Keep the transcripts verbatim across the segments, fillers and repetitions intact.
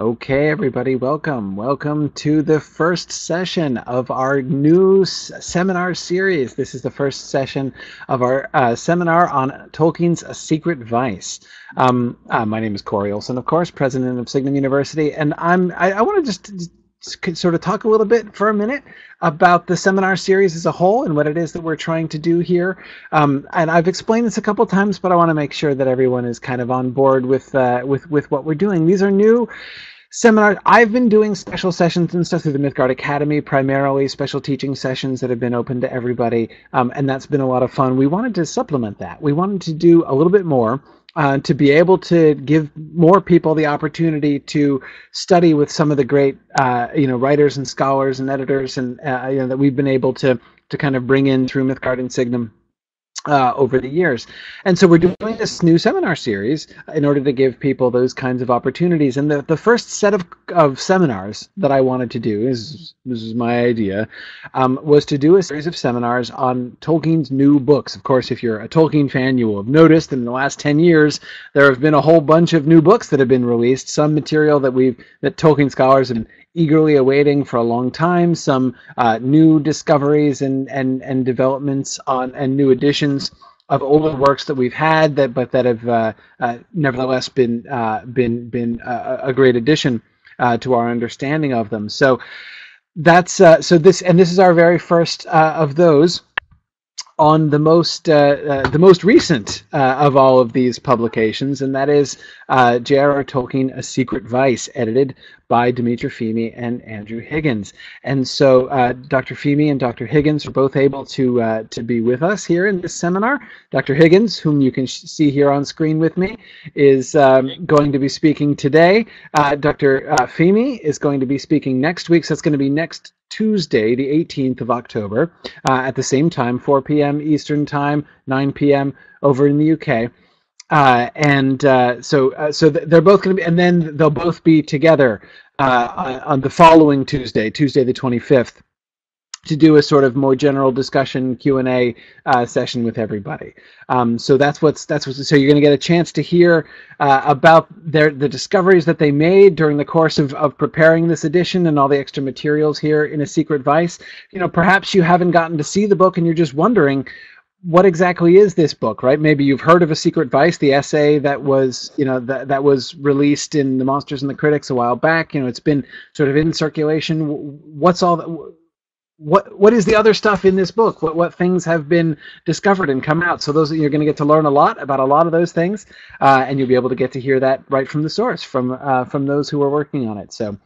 Okay, everybody, welcome. Welcome to the first session of our new seminar series. This is the first session of our uh, seminar on Tolkien's Secret Vice. Um, uh, my name is Corey Olson, of course, president of Signum University, and I'm, I, I want to just could sort of talk a little bit for a minute about the seminar series as a whole and what it is that we're trying to do here. Um, and I've explained this a couple times, but I want to make sure that everyone is kind of on board with uh, with with what we're doing. These are new seminars. I've been doing special sessions and stuff through the Mythgard Academy, primarily special teaching sessions that have been open to everybody, um, and that's been a lot of fun. We wanted to supplement that. We wanted to do a little bit more. Uh, to be able to give more people the opportunity to study with some of the great, uh, you know, writers and scholars and editors, and uh, you know, that we've been able to to kind of bring in through Mythgard and Signum uh, over the years. And so we're doing this new seminar series in order to give people those kinds of opportunities. And the the first set of of seminars that I wanted to do is this is my idea um, was to do a series of seminars on Tolkien's new books. Of course, if you're a Tolkien fan, you will have noticed in the last ten years there have been a whole bunch of new books that have been released. Some material that we've that Tolkien scholars have been eagerly awaiting for a long time. Some uh, new discoveries and and and developments on and new editions of older works that we've had that but that have uh, uh, nevertheless been uh, been been a, a great addition uh, to our understanding of them. So. That's uh, so this and this is our very first uh, of those on the most uh, uh, the most recent uh, of all of these publications, and that is uh, J R R Tolkien, A Secret Vice, edited by Dimitri Fehmy and Andrew Higgins. And so uh, Doctor Fehmy and Doctor Higgins are both able to uh, to be with us here in this seminar. Doctor Higgins, whom you can sh see here on screen with me, is um, going to be speaking today. Uh, Doctor Uh, Fehmy is going to be speaking next week, so that's going to be next Tuesday, the eighteenth of October, uh, at the same time, four P M Eastern Time, nine P M over in the U K. Uh, and uh, so, uh, so th they're both going to be, and then they'll both be together uh, on the following Tuesday, Tuesday the twenty-fifth, to do a sort of more general discussion Q and A uh, session with everybody. Um, so that's what's that's what's, so you're going to get a chance to hear uh, about their the discoveries that they made during the course of of preparing this edition and all the extra materials here in A Secret Vice. You know, perhaps you haven't gotten to see the book and you're just wondering, what exactly is this book, right? Maybe you've heard of A Secret Vice, the essay that was, you know, that that was released in The Monsters and the Critics a while back. You know, it's been sort of in circulation. What's all the, what what is the other stuff in this book? What what things have been discovered and come out? So those you're going to get to learn a lot about a lot of those things, uh, and you'll be able to get to hear that right from the source, from uh, from those who are working on it. So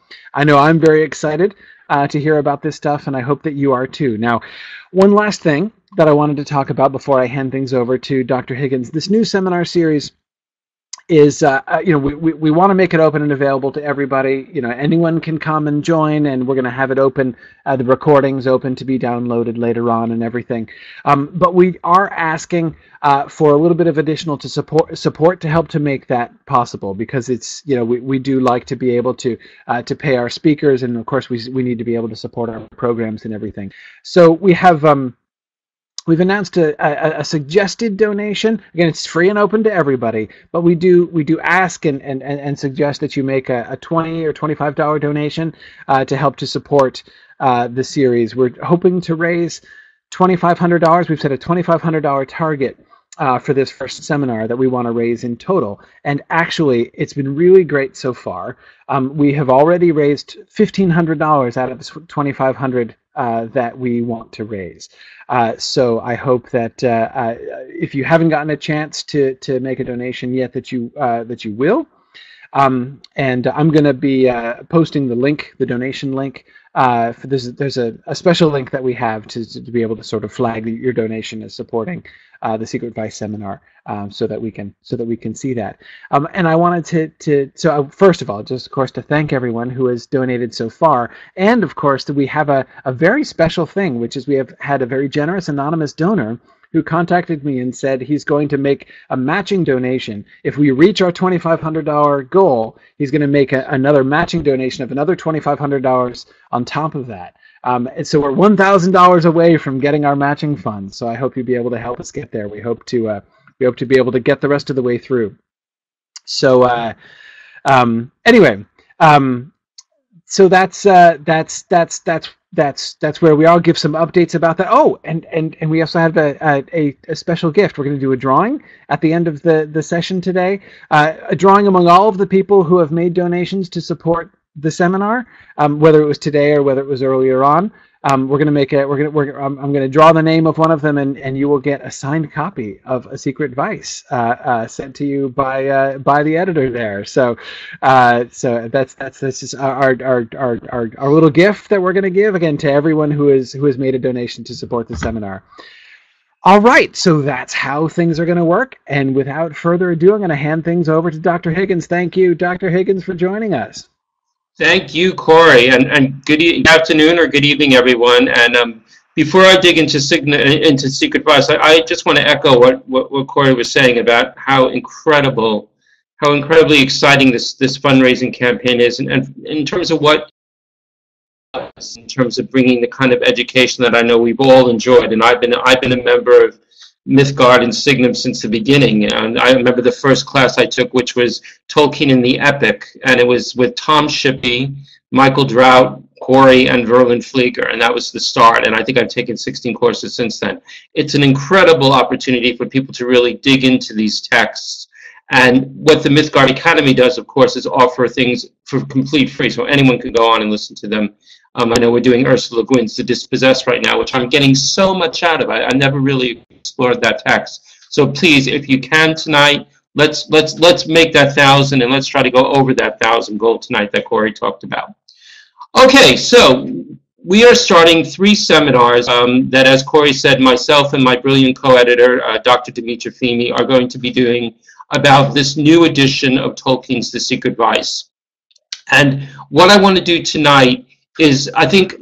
I know I'm very excited uh, to hear about this stuff, and I hope that you are too. Now, one last thing that I wanted to talk about before I hand things over to Doctor Higgins. This new seminar series is, uh, you know, we, we, we want to make it open and available to everybody. You know, anyone can come and join, and we're going to have it open, uh, the recordings open to be downloaded later on and everything. Um, but we are asking uh, for a little bit of additional to support, support to help to make that possible, because it's, you know, we, we do like to be able to uh, to pay our speakers, and of course we, we need to be able to support our programs and everything. So we have, um, we've announced a, a, a suggested donation. Again, it's free and open to everybody, but we do we do ask and and, and suggest that you make a, a twenty dollar or twenty-five dollar donation uh, to help to support uh, the series. We're hoping to raise twenty-five hundred dollars. We've set a twenty-five hundred dollar target uh, for this first seminar that we want to raise in total. And actually, it's been really great so far. Um, we have already raised fifteen hundred dollars out of the twenty-five hundred dollars Uh, that we want to raise. Uh, so I hope that uh, uh, if you haven't gotten a chance to to make a donation yet, that you uh, that you will. Um, and I'm going to be uh, posting the link, the donation link. Uh, for this, there's a, a special link that we have to to be able to sort of flag your donation as supporting uh, the Secret Vice seminar, um, so that we can so that we can see that. Um, and I wanted to to so first of all, just of course to thank everyone who has donated so far, and of course that we have a a very special thing, which is we have had a very generous anonymous donor who contacted me and said he's going to make a matching donation. If we reach our twenty-five hundred dollar goal, he's going to make a, another matching donation of another twenty-five hundred dollars on top of that. Um, and so we're one thousand dollars away from getting our matching funds, so I hope you'll be able to help us get there. We hope to, uh, we hope to be able to get the rest of the way through. So uh, um, anyway, Um, so that's uh, that's that's that's that's that's where we are. I'll give some updates about that. Oh, and and and we also have a a, a special gift. We're going to do a drawing at the end of the the session today. Uh, a drawing among all of the people who have made donations to support the seminar, um, whether it was today or whether it was earlier on. Um, we're going to make a. We're going. We're. I'm, I'm going to draw the name of one of them, and and you will get a signed copy of A Secret Vice uh, uh, sent to you by uh, by the editor there. So, uh, so that's that's that's just our our our our our little gift that we're going to give again to everyone who is who has made a donation to support the seminar. All right, so that's how things are going to work. And without further ado, I'm going to hand things over to Doctor Higgins. Thank you, Doctor Higgins, for joining us. Thank you, Corey, and, and good e afternoon or good evening, everyone. And um, before I dig into, into Secret Vice, I, I just want to echo what, what, what Corey was saying about how incredible, how incredibly exciting this, this fundraising campaign is, and, and in terms of what, in terms of bringing the kind of education that I know we've all enjoyed. And I've been, I've been a member of Mythgard and Signum since the beginning, and I remember the first class I took, which was Tolkien and the Epic, and it was with Tom Shippey, Michael Drout, Corey, and Verlin Flieger, and that was the start, and I think I've taken sixteen courses since then. It's an incredible opportunity for people to really dig into these texts, and what the Mythgard Academy does, of course, is offer things for complete free, so anyone can go on and listen to them. Um, I know we're doing Ursula Gwyn's The Dispossessed right now, which I'm getting so much out of. I, I never really explored that text. So please, if you can tonight, let's let's let's make that thousand, and let's try to go over that thousand goal tonight that Corey talked about. Okay, so we are starting three seminars um, that, as Corey said, myself and my brilliant co-editor, uh, Doctor Dimitra Fehmy, are going to be doing about this new edition of Tolkien's The Secret Vice. And what I want to do tonight is, I think,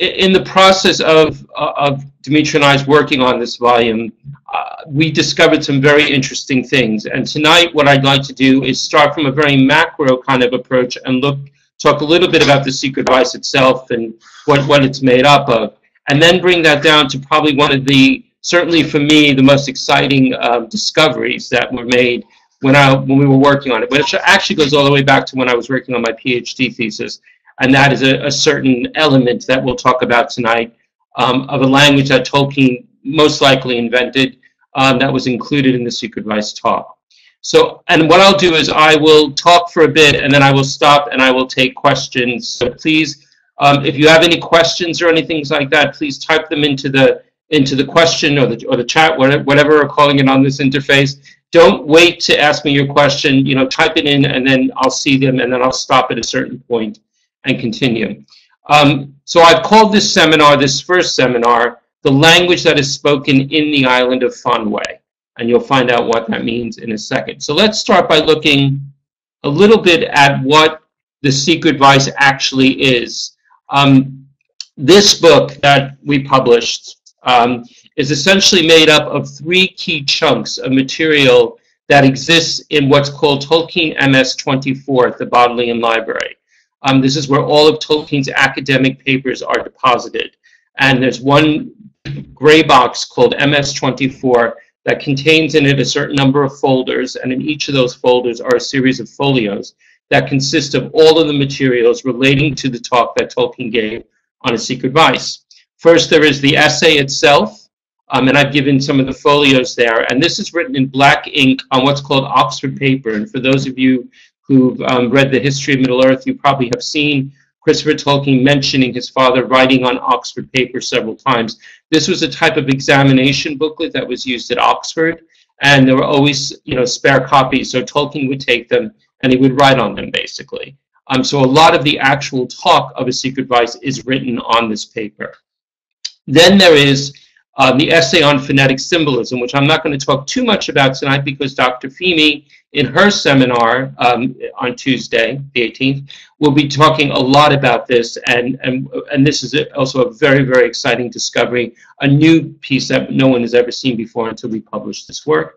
in the process of, of Dimitra and I's working on this volume, uh, we discovered some very interesting things. And tonight, what I'd like to do is start from a very macro kind of approach and look, talk a little bit about The Secret Vice itself and what, what it's made up of, and then bring that down to probably one of the, certainly for me, the most exciting uh, discoveries that were made when, I, when we were working on it, which actually goes all the way back to when I was working on my PhD thesis. And that is a, a certain element that we'll talk about tonight um, of a language that Tolkien most likely invented um, that was included in the Secret Vice talk. So, and what I'll do is I will talk for a bit, and then I will stop and I will take questions. So please, um, if you have any questions or anything like that, please type them into the into the question or the or the chat, whatever, whatever we're calling it on this interface. Don't wait to ask me your question. You know, type it in, and then I'll see them, and then I'll stop at a certain point and continue. Um, so I've called this seminar, this first seminar, The Language That Is Spoken in the Island of Fanwë, and you'll find out what that means in a second. So let's start by looking a little bit at what The Secret Vice actually is. Um, this book that we published um, is essentially made up of three key chunks of material that exists in what's called Tolkien M S twenty-four at the Bodleian Library. Um, this is where all of Tolkien's academic papers are deposited. And there's one gray box called M S twenty-four that contains in it a certain number of folders, and in each of those folders are a series of folios that consist of all of the materials relating to the talk that Tolkien gave on A Secret Vice. First, there is the essay itself, um, and I've given some of the folios there. And this is written in black ink on what's called Oxford paper. And for those of you who've um, read the history of Middle-earth, you probably have seen Christopher Tolkien mentioning his father writing on Oxford paper several times. This was a type of examination booklet that was used at Oxford, and there were always, you know, spare copies, so Tolkien would take them and he would write on them, basically. Um, so a lot of the actual talk of A Secret Vice is written on this paper. Then there is Um, the essay on phonetic symbolism, which I'm not going to talk too much about tonight because Doctor Fehmy, in her seminar um, on Tuesday, the eighteenth, will be talking a lot about this, and, and, and this is also a very, very exciting discovery, a new piece that no one has ever seen before until we publish this work.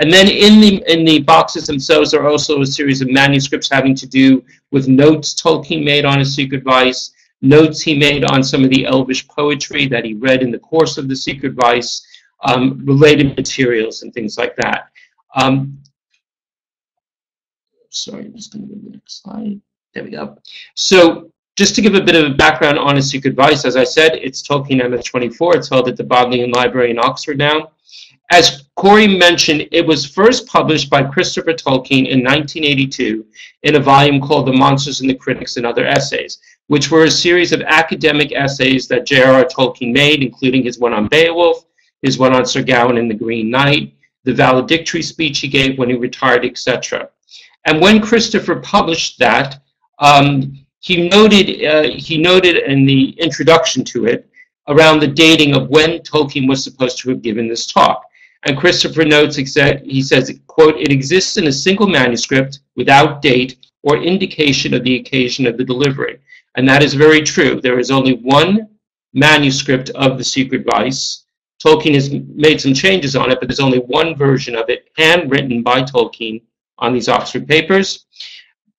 And then in the, in the boxes themselves are also a series of manuscripts having to do with notes Tolkien made on A Secret Vice, notes he made on some of the Elvish poetry that he read in the course of The Secret Vice, um, related materials and things like that. Um, sorry, I'm just going to go to the next slide. There we go. So just to give a bit of background on Asic Advice, as I said, it's Tolkien M S twenty-four. It's held at the Bodleian Library in Oxford now. As Corey mentioned, it was first published by Christopher Tolkien in nineteen eighty-two in a volume called The Monsters and the Critics and Other Essays, which were a series of academic essays that J R R Tolkien made, including his one on Beowulf, his one on Sir Gawain and the Green Knight, the valedictory speech he gave when he retired, et cetera. And when Christopher published that, um, he noted uh, he noted in the introduction to it around the dating of when Tolkien was supposed to have given this talk. And Christopher notes, he says, quote, "It exists in a single manuscript without date or indication of the occasion of the delivery." And that is very true. There is only one manuscript of The Secret Vice. Tolkien has made some changes on it, but there's only one version of it, handwritten by Tolkien on these Oxford papers.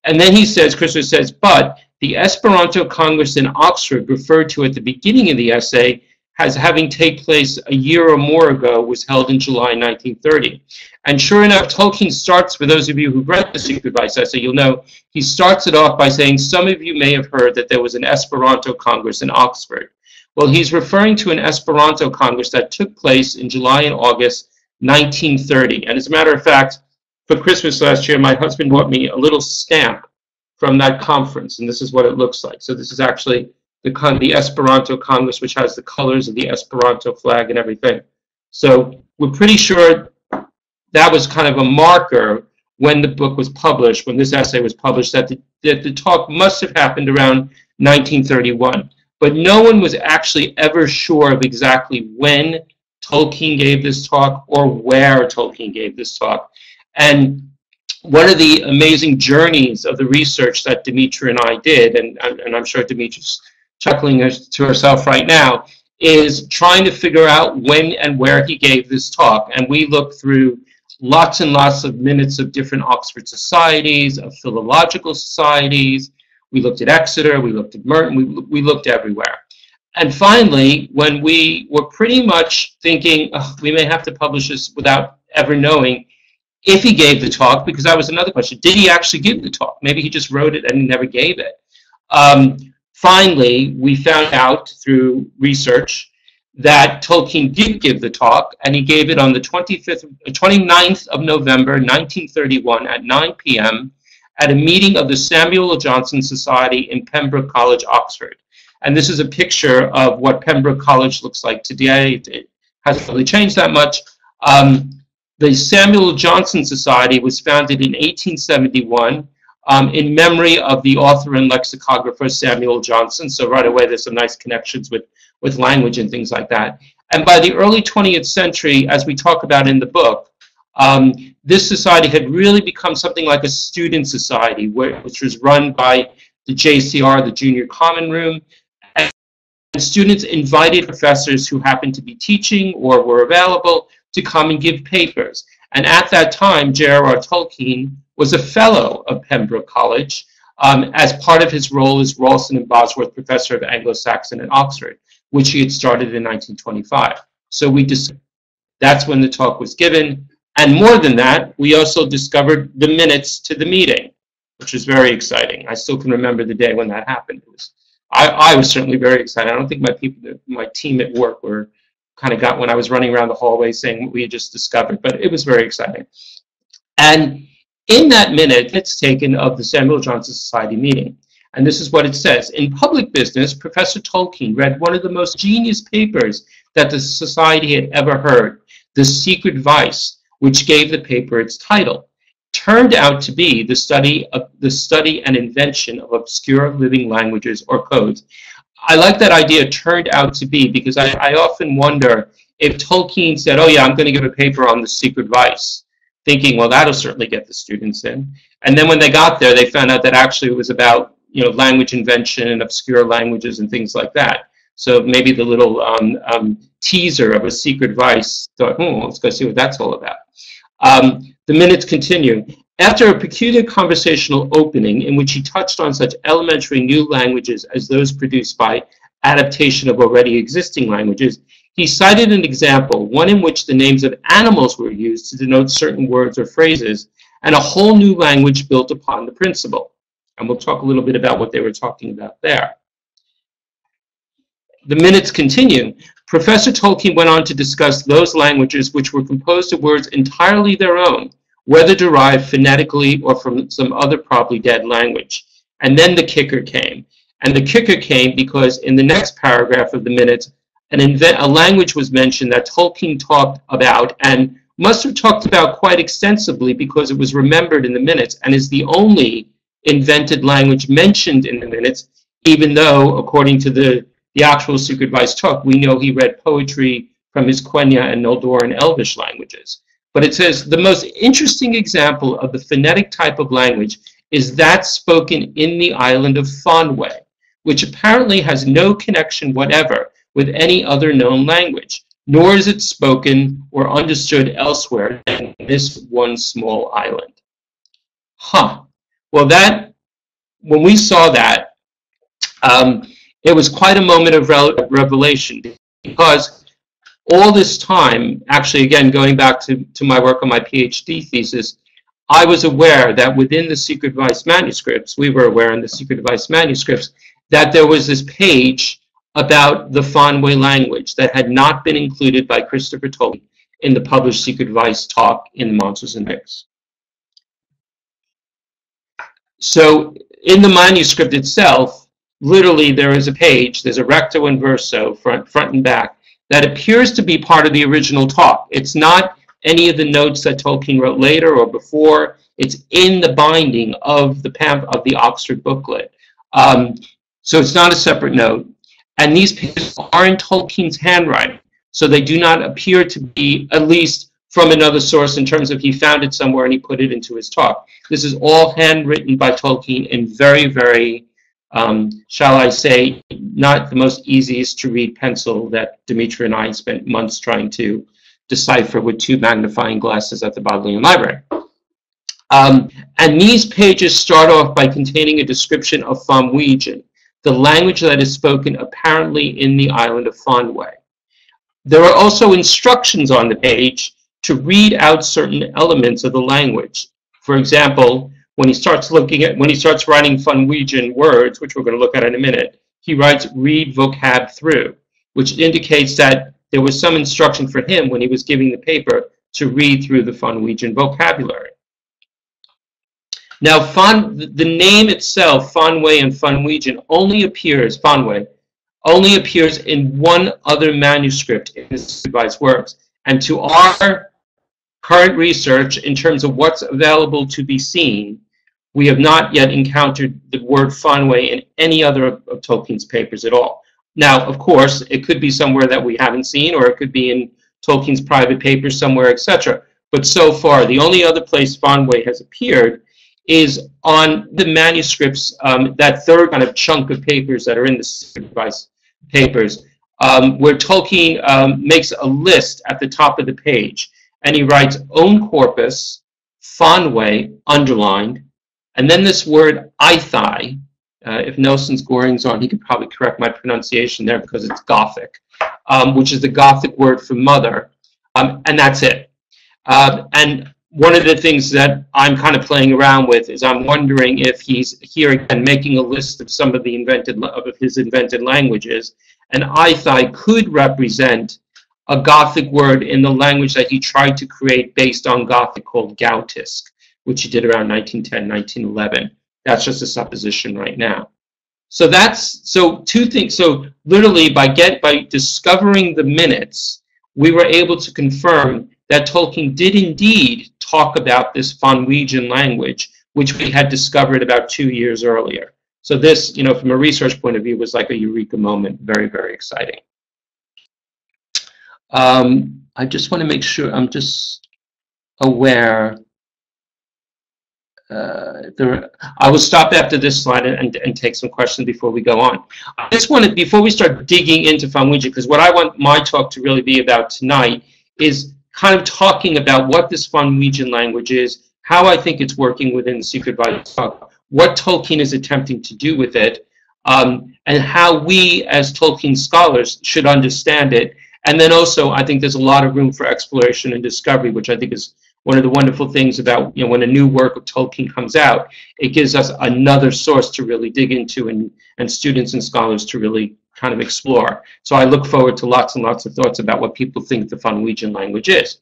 And then he says, Christopher says, but the Esperanto Congress in Oxford, referred to at the beginning of the essay, as having take place a year or more ago, was held in July nineteen thirty. And sure enough, Tolkien starts, for those of you who've read The Secret Vice essay, you'll know, he starts it off by saying, some of you may have heard that there was an Esperanto Congress in Oxford. Well, he's referring to an Esperanto Congress that took place in July and August nineteen thirty. And as a matter of fact, for Christmas last year, my husband bought me a little stamp from that conference, and this is what it looks like. So this is actually the, con the Esperanto Congress, which has the colors of the Esperanto flag and everything. So we're pretty sure that was kind of a marker when the book was published, when this essay was published, that the, that the talk must have happened around nineteen thirty-one. But no one was actually ever sure of exactly when Tolkien gave this talk or where Tolkien gave this talk. And one of the amazing journeys of the research that Demetra and I did, and, and I'm sure Demetra's chuckling to herself right now, is trying to figure out when and where he gave this talk. And we looked through lots and lots of minutes of different Oxford societies, of philological societies. We looked at Exeter, we looked at Merton, we, we looked everywhere. And finally, when we were pretty much thinking, oh, we may have to publish this without ever knowing if he gave the talk, because that was another question. Did he actually give the talk? Maybe he just wrote it and he never gave it. Um, Finally, we found out through research that Tolkien did give the talk, and he gave it on the twenty-fifth, twenty-ninth of November, nineteen thirty-one, at nine p m at a meeting of the Samuel L. Johnson Society in Pembroke College, Oxford. And this is a picture of what Pembroke College looks like today. It hasn't really changed that much. Um, the Samuel L. Johnson Society was founded in eighteen seventy-one. Um, in memory of the author and lexicographer Samuel Johnson. So right away there's some nice connections with, with language and things like that. And by the early twentieth century, as we talk about in the book, um, this society had really become something like a student society, where, which was run by the J C R, the Junior Common Room. And students invited professors who happened to be teaching or were available to come and give papers. And at that time, J R R Tolkien was a fellow of Pembroke College um, as part of his role as Ralston and Bosworth Professor of Anglo-Saxon at Oxford, which he had started in nineteen twenty-five. So we discovered that's when the talk was given. And more than that, we also discovered the minutes to the meeting, which was very exciting. I still can remember the day when that happened. It was, I, I was certainly very excited. I don't think my people, my team at work were kind of got when I was running around the hallway saying what we had just discovered, but it was very exciting. And in that minute, it's taken of the Samuel Johnson Society meeting. And this is what it says. In public business, Professor Tolkien read one of the most genius papers that the society had ever heard, The Secret Vice, which gave the paper its title. It turned out to be the study of the study and invention of obscure living languages or codes. I like that idea, turned out to be, because I, I often wonder if Tolkien said, oh yeah, I'm going to give a paper on The Secret Vice, thinking, well, that'll certainly get the students in. And then when they got there, they found out that actually it was about, you know, language invention and obscure languages and things like that. So maybe the little um, um, teaser of A Secret Vice thought, hmm, let's go see what that's all about. Um, the minutes continue. After a peculiar conversational opening in which he touched on such elementary new languages as those produced by adaptation of already existing languages, he cited an example, one in which the names of animals were used to denote certain words or phrases, and a whole new language built upon the principle. And we'll talk a little bit about what they were talking about there. The minutes continue. Professor Tolkien went on to discuss those languages which were composed of words entirely their own, whether derived phonetically or from some other probably dead language. And then the kicker came. And the kicker came because in the next paragraph of the minutes, an invent a language was mentioned that Tolkien talked about and must have talked about quite extensively because it was remembered in the minutes and is the only invented language mentioned in the minutes, even though, according to the, the actual Secret Vice talk, we know he read poetry from his Quenya and Noldor and Elvish languages. But it says, the most interesting example of the phonetic type of language is that spoken in the island of Fonwe, which apparently has no connection whatever with any other known language, nor is it spoken or understood elsewhere than this one small island. Huh. Well, that, when we saw that, um, it was quite a moment of re revelation because all this time, actually, again, going back to, to my work on my PhD thesis, I was aware that within the Secret Vice manuscripts, we were aware in the Secret Vice manuscripts, that there was this page about the Fonwe language that had not been included by Christopher Tolkien in the published Secret Vice talk in Monsters and Myths. So in the manuscript itself, literally there is a page, there's a recto and verso, front, front and back, that appears to be part of the original talk. It's not any of the notes that Tolkien wrote later or before. It's in the binding of the, pam of the Oxford booklet. Um, so it's not a separate note. And these pages are in Tolkien's handwriting. So they do not appear to be, at least from another source in terms of he found it somewhere and he put it into his talk. This is all handwritten by Tolkien in very, very, um, shall I say, not the most easiest to read pencil that Demetra and I spent months trying to decipher with two magnifying glasses at the Bodleian Library. Um, and these pages start off by containing a description of Fonwegian, the language that is spoken apparently in the island of Fonwe. There are also instructions on the page to read out certain elements of the language. For example, when he starts looking at, when he starts writing Fonwegian words, which we're going to look at in a minute, he writes "read vocab through," which indicates that there was some instruction for him when he was giving the paper to read through the Fonwegian vocabulary. Now, Fon, the name itself, Fonwe and Fonwegian, only appears, Fonwe, only appears in one other manuscript in his Vice works. And to our current research, in terms of what's available to be seen, we have not yet encountered the word Fonwe in any other of, of Tolkien's papers at all. Now, of course, it could be somewhere that we haven't seen, or it could be in Tolkien's private papers somewhere, et cetera. But so far, the only other place Fonwe has appeared is on the manuscripts, um, that third kind of chunk of papers that are in the Secret Vice papers, um, where Tolkien um, makes a list at the top of the page, and he writes own corpus, Fonwe, underlined, and then this word Aithai. Uh, if Nelson's Goring's on, he could probably correct my pronunciation there because it's Gothic, um, which is the Gothic word for mother, um, and that's it. Uh, and one of the things that I'm kind of playing around with is I'm wondering if he's here again making a list of some of the invented of his invented languages, and Aithai could represent a Gothic word in the language that he tried to create based on Gothic called Gautisk, which he did around nineteen ten, nineteen eleven. That's just a supposition right now. So that's so two things. So literally by get by discovering the minutes, we were able to confirm that Tolkien did indeed talk about this Fonwegian language, which we had discovered about two years earlier. So this, you know, from a research point of view, was like a eureka moment, very, very exciting. Um, I just want to make sure I'm just aware. Uh, there are, I will stop after this slide and, and take some questions before we go on. I just want to, before we start digging into Fonwegian, because what I want my talk to really be about tonight is kind of talking about what this Fonwegian language is, how I think it's working within the Secret Vice talk, what Tolkien is attempting to do with it, um, and how we as Tolkien scholars should understand it. And then also, I think there's a lot of room for exploration and discovery, which I think is one of the wonderful things about, you know, when a new work of Tolkien comes out, it gives us another source to really dig into, and, and students and scholars to really kind of explore. So I look forward to lots and lots of thoughts about what people think the Fenwegian language is.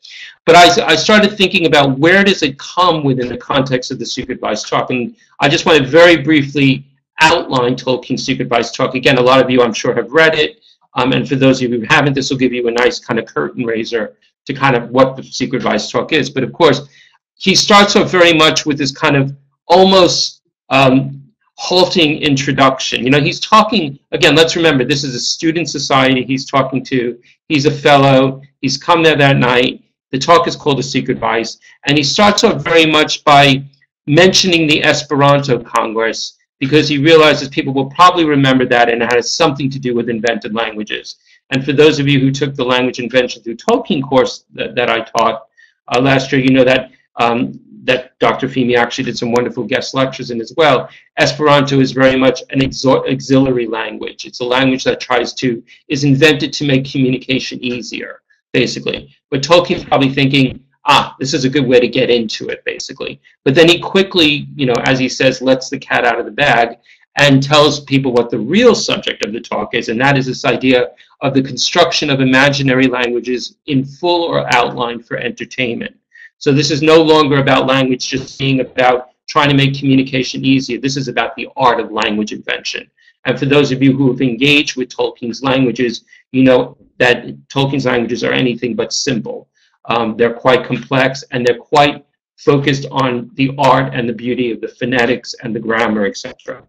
But I, I started thinking about where does it come within the context of the Secret Vice talk, and I just want to very briefly outline Tolkien's Secret Vice talk. Again, a lot of you I'm sure have read it, um, and for those of you who haven't, this will give you a nice kind of curtain raiser to kind of what the Secret Vice talk is. But of course, he starts off very much with this kind of almost um, halting introduction. You know, he's talking, again, let's remember, this is a student society he's talking to. He's a fellow. He's come there that night. The talk is called The Secret Vice. And he starts off very much by mentioning the Esperanto Congress, because he realizes people will probably remember that, and it has something to do with invented languages. And for those of you who took the Language Invention through Tolkien course that, that I taught uh, last year, you know that um, that Doctor Femi actually did some wonderful guest lectures in as well. Esperanto is very much an auxiliary language. It's a language that tries to, is invented to make communication easier, basically. But Tolkien's probably thinking, ah, this is a good way to get into it, basically. But then he quickly, you know, as he says, lets the cat out of the bag, and tells people what the real subject of the talk is, and that is this idea of the construction of imaginary languages in full or outline for entertainment. So this is no longer about language just being about trying to make communication easier. This is about the art of language invention. And for those of you who have engaged with Tolkien's languages, you know that Tolkien's languages are anything but simple. Um, they're quite complex, and they're quite focused on the art and the beauty of the phonetics and the grammar, et cetera.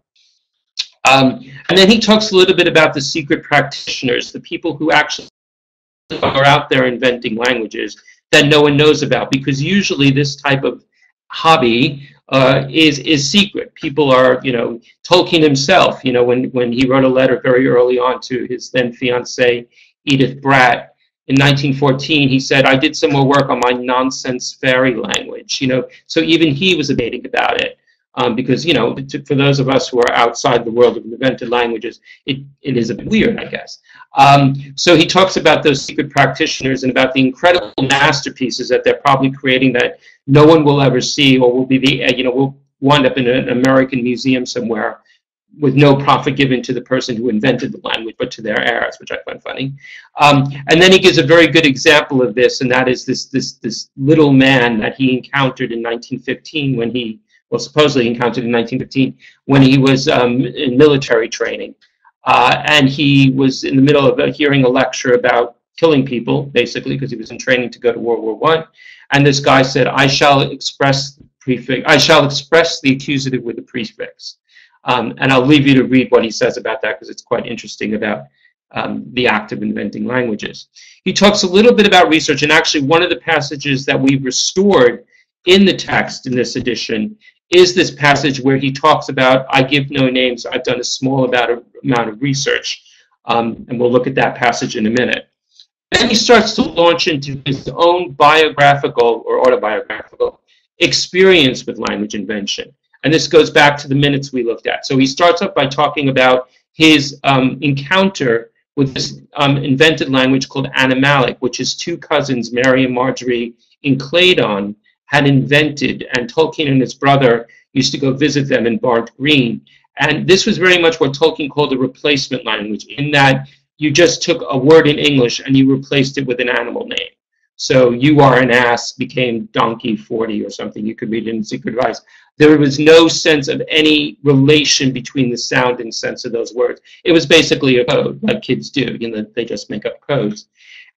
Um, and then he talks a little bit about the secret practitioners, the people who actually are out there inventing languages that no one knows about, because usually this type of hobby uh, is is secret. People are, you know, Tolkien himself, you know, when, when he wrote a letter very early on to his then fiancée, Edith Bratt, in nineteen fourteen, he said, I did some more work on my nonsense fairy language, you know, so even he was debating about it. Um, because, you know, for those of us who are outside the world of invented languages, it, it is a bit weird, I guess. Um, so he talks about those secret practitioners and about the incredible masterpieces that they're probably creating that no one will ever see, or will be, the, you know, will wind up in an American museum somewhere with no profit given to the person who invented the language, but to their heirs, which I find funny. Um, and then he gives a very good example of this, and that is this, this, this little man that he encountered in nineteen fifteen when he, well, supposedly encountered in nineteen fifteen when he was um, in military training. Uh, and he was in the middle of uh, hearing a lecture about killing people, basically, because he was in training to go to World War One. And this guy said, I shall express the prefix, I shall express the accusative with the prefix. Um, and I'll leave you to read what he says about that, because it's quite interesting about um, the act of inventing languages. He talks a little bit about research, and actually one of the passages that we've restored in the text in this edition is this passage where he talks about, I give no names, I've done a small amount of research, um, and we'll look at that passage in a minute. Then he starts to launch into his own biographical or autobiographical experience with language invention. And this goes back to the minutes we looked at. So he starts off by talking about his um, encounter with this um, invented language called Animalic, which his two cousins, Mary and Marjorie, in Claydon, had invented, and Tolkien and his brother used to go visit them in Barnt Green. And this was very much what Tolkien called the replacement language, in that you just took a word in English and you replaced it with an animal name. So you are an ass became donkey forty or something. You could read it in Secret Vice. There was no sense of any relation between the sound and sense of those words. It was basically a code, like kids do, you know, they just make up codes.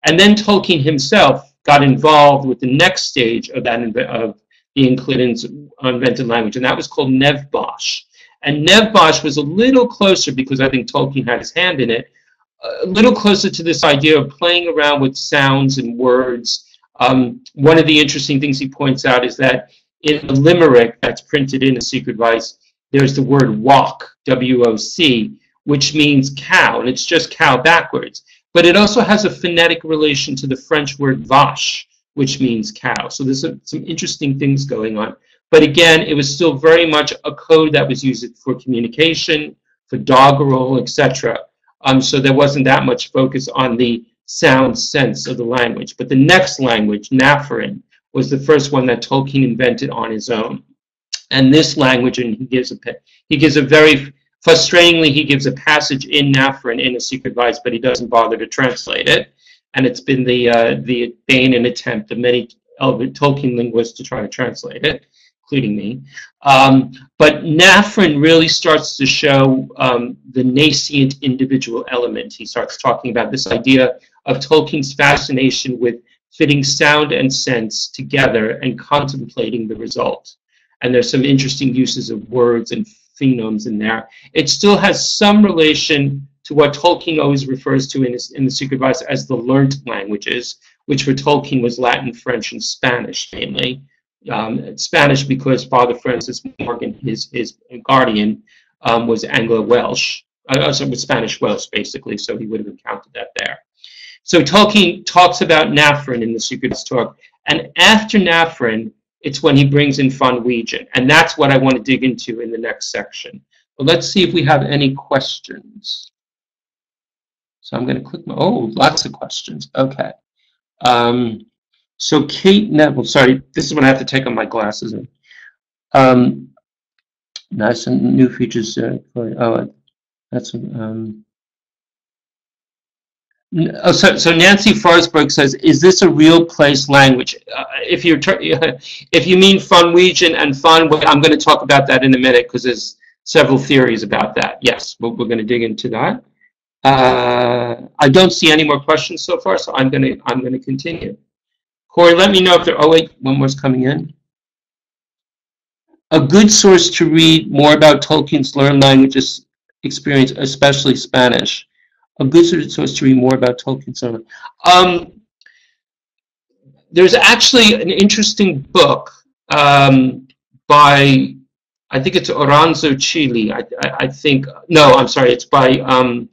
And then Tolkien himself got involved with the next stage of that of the Inclidion's invented language, and that was called Nevbosh. And Nevbosh was a little closer, because I think Tolkien had his hand in it, a little closer to this idea of playing around with sounds and words. Um, one of the interesting things he points out is that in the limerick that's printed in the Secret Vice, there's the word walk, W O C, which means cow, and it's just cow backwards. But it also has a phonetic relation to the French word vache, which means cow. So there's a, some interesting things going on. But again, it was still very much a code that was used for communication, for doggerel, et cetera. Um, so there wasn't that much focus on the sound sense of the language. But the next language, Nafferin, was the first one that Tolkien invented on his own. And this language, and he gives a he gives a very frustratingly he gives a passage in Nafrin in A Secret Vice, but he doesn't bother to translate it. And it's been the uh, the bane and attempt of many Tolkien linguists to try to translate it, including me. Um, but Nafrin really starts to show um, the nascent individual element. He starts talking about this idea of Tolkien's fascination with fitting sound and sense together and contemplating the result. And there's some interesting uses of words and phenoms in there. It still has some relation to what Tolkien always refers to in, his, in The Secret Vice as the learnt languages, which for Tolkien was Latin, French, and Spanish, mainly. Um, Spanish because Father Francis Morgan, his, his guardian, um, was Anglo-Welsh, uh, so was Spanish-Welsh, basically, so he would have encountered that there. So Tolkien talks about Nafrin in The Secret Vice talk, and after Nafrin, it's when he brings in Fonwegin, and that's what I want to dig into in the next section. But let's see if we have any questions. So I'm going to click my, oh, lots of questions. Okay. Um, so Kate Neville, sorry, this is when I have to take on my glasses. Um, nice and new features. Uh, for, oh, that's, um, oh, so, so Nancy Farsberg says, is this a real place language? Uh, if, you're if you mean Fonwegian and Fonweg, I'm going to talk about that in a minute because there's several theories about that. Yes, we're, we're going to dig into that. Uh, I don't see any more questions so far, so I'm gonna I'm gonna continue. Corey, let me know if there. Oh wait, one more's coming in. A good source to read more about Tolkien's learned languages experience, especially Spanish. A good source to read more about Tolkien's learned. Um, there's actually an interesting book um, by I think it's Oranzo Chili. I, I I think no, I'm sorry, it's by. Um,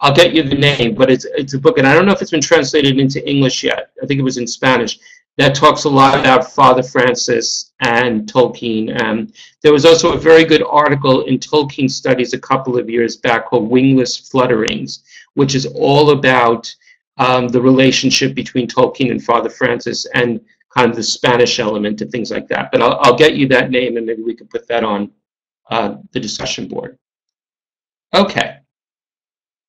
I'll get you the name, but it's, it's a book, and I don't know if it's been translated into English yet. I think it was in Spanish, that talks a lot about Father Francis and Tolkien. Um, there was also a very good article in Tolkien Studies a couple of years back called Wingless Flutterings, which is all about um, the relationship between Tolkien and Father Francis and kind of the Spanish element and things like that. But I'll, I'll get you that name, and maybe we can put that on uh, the discussion board. Okay.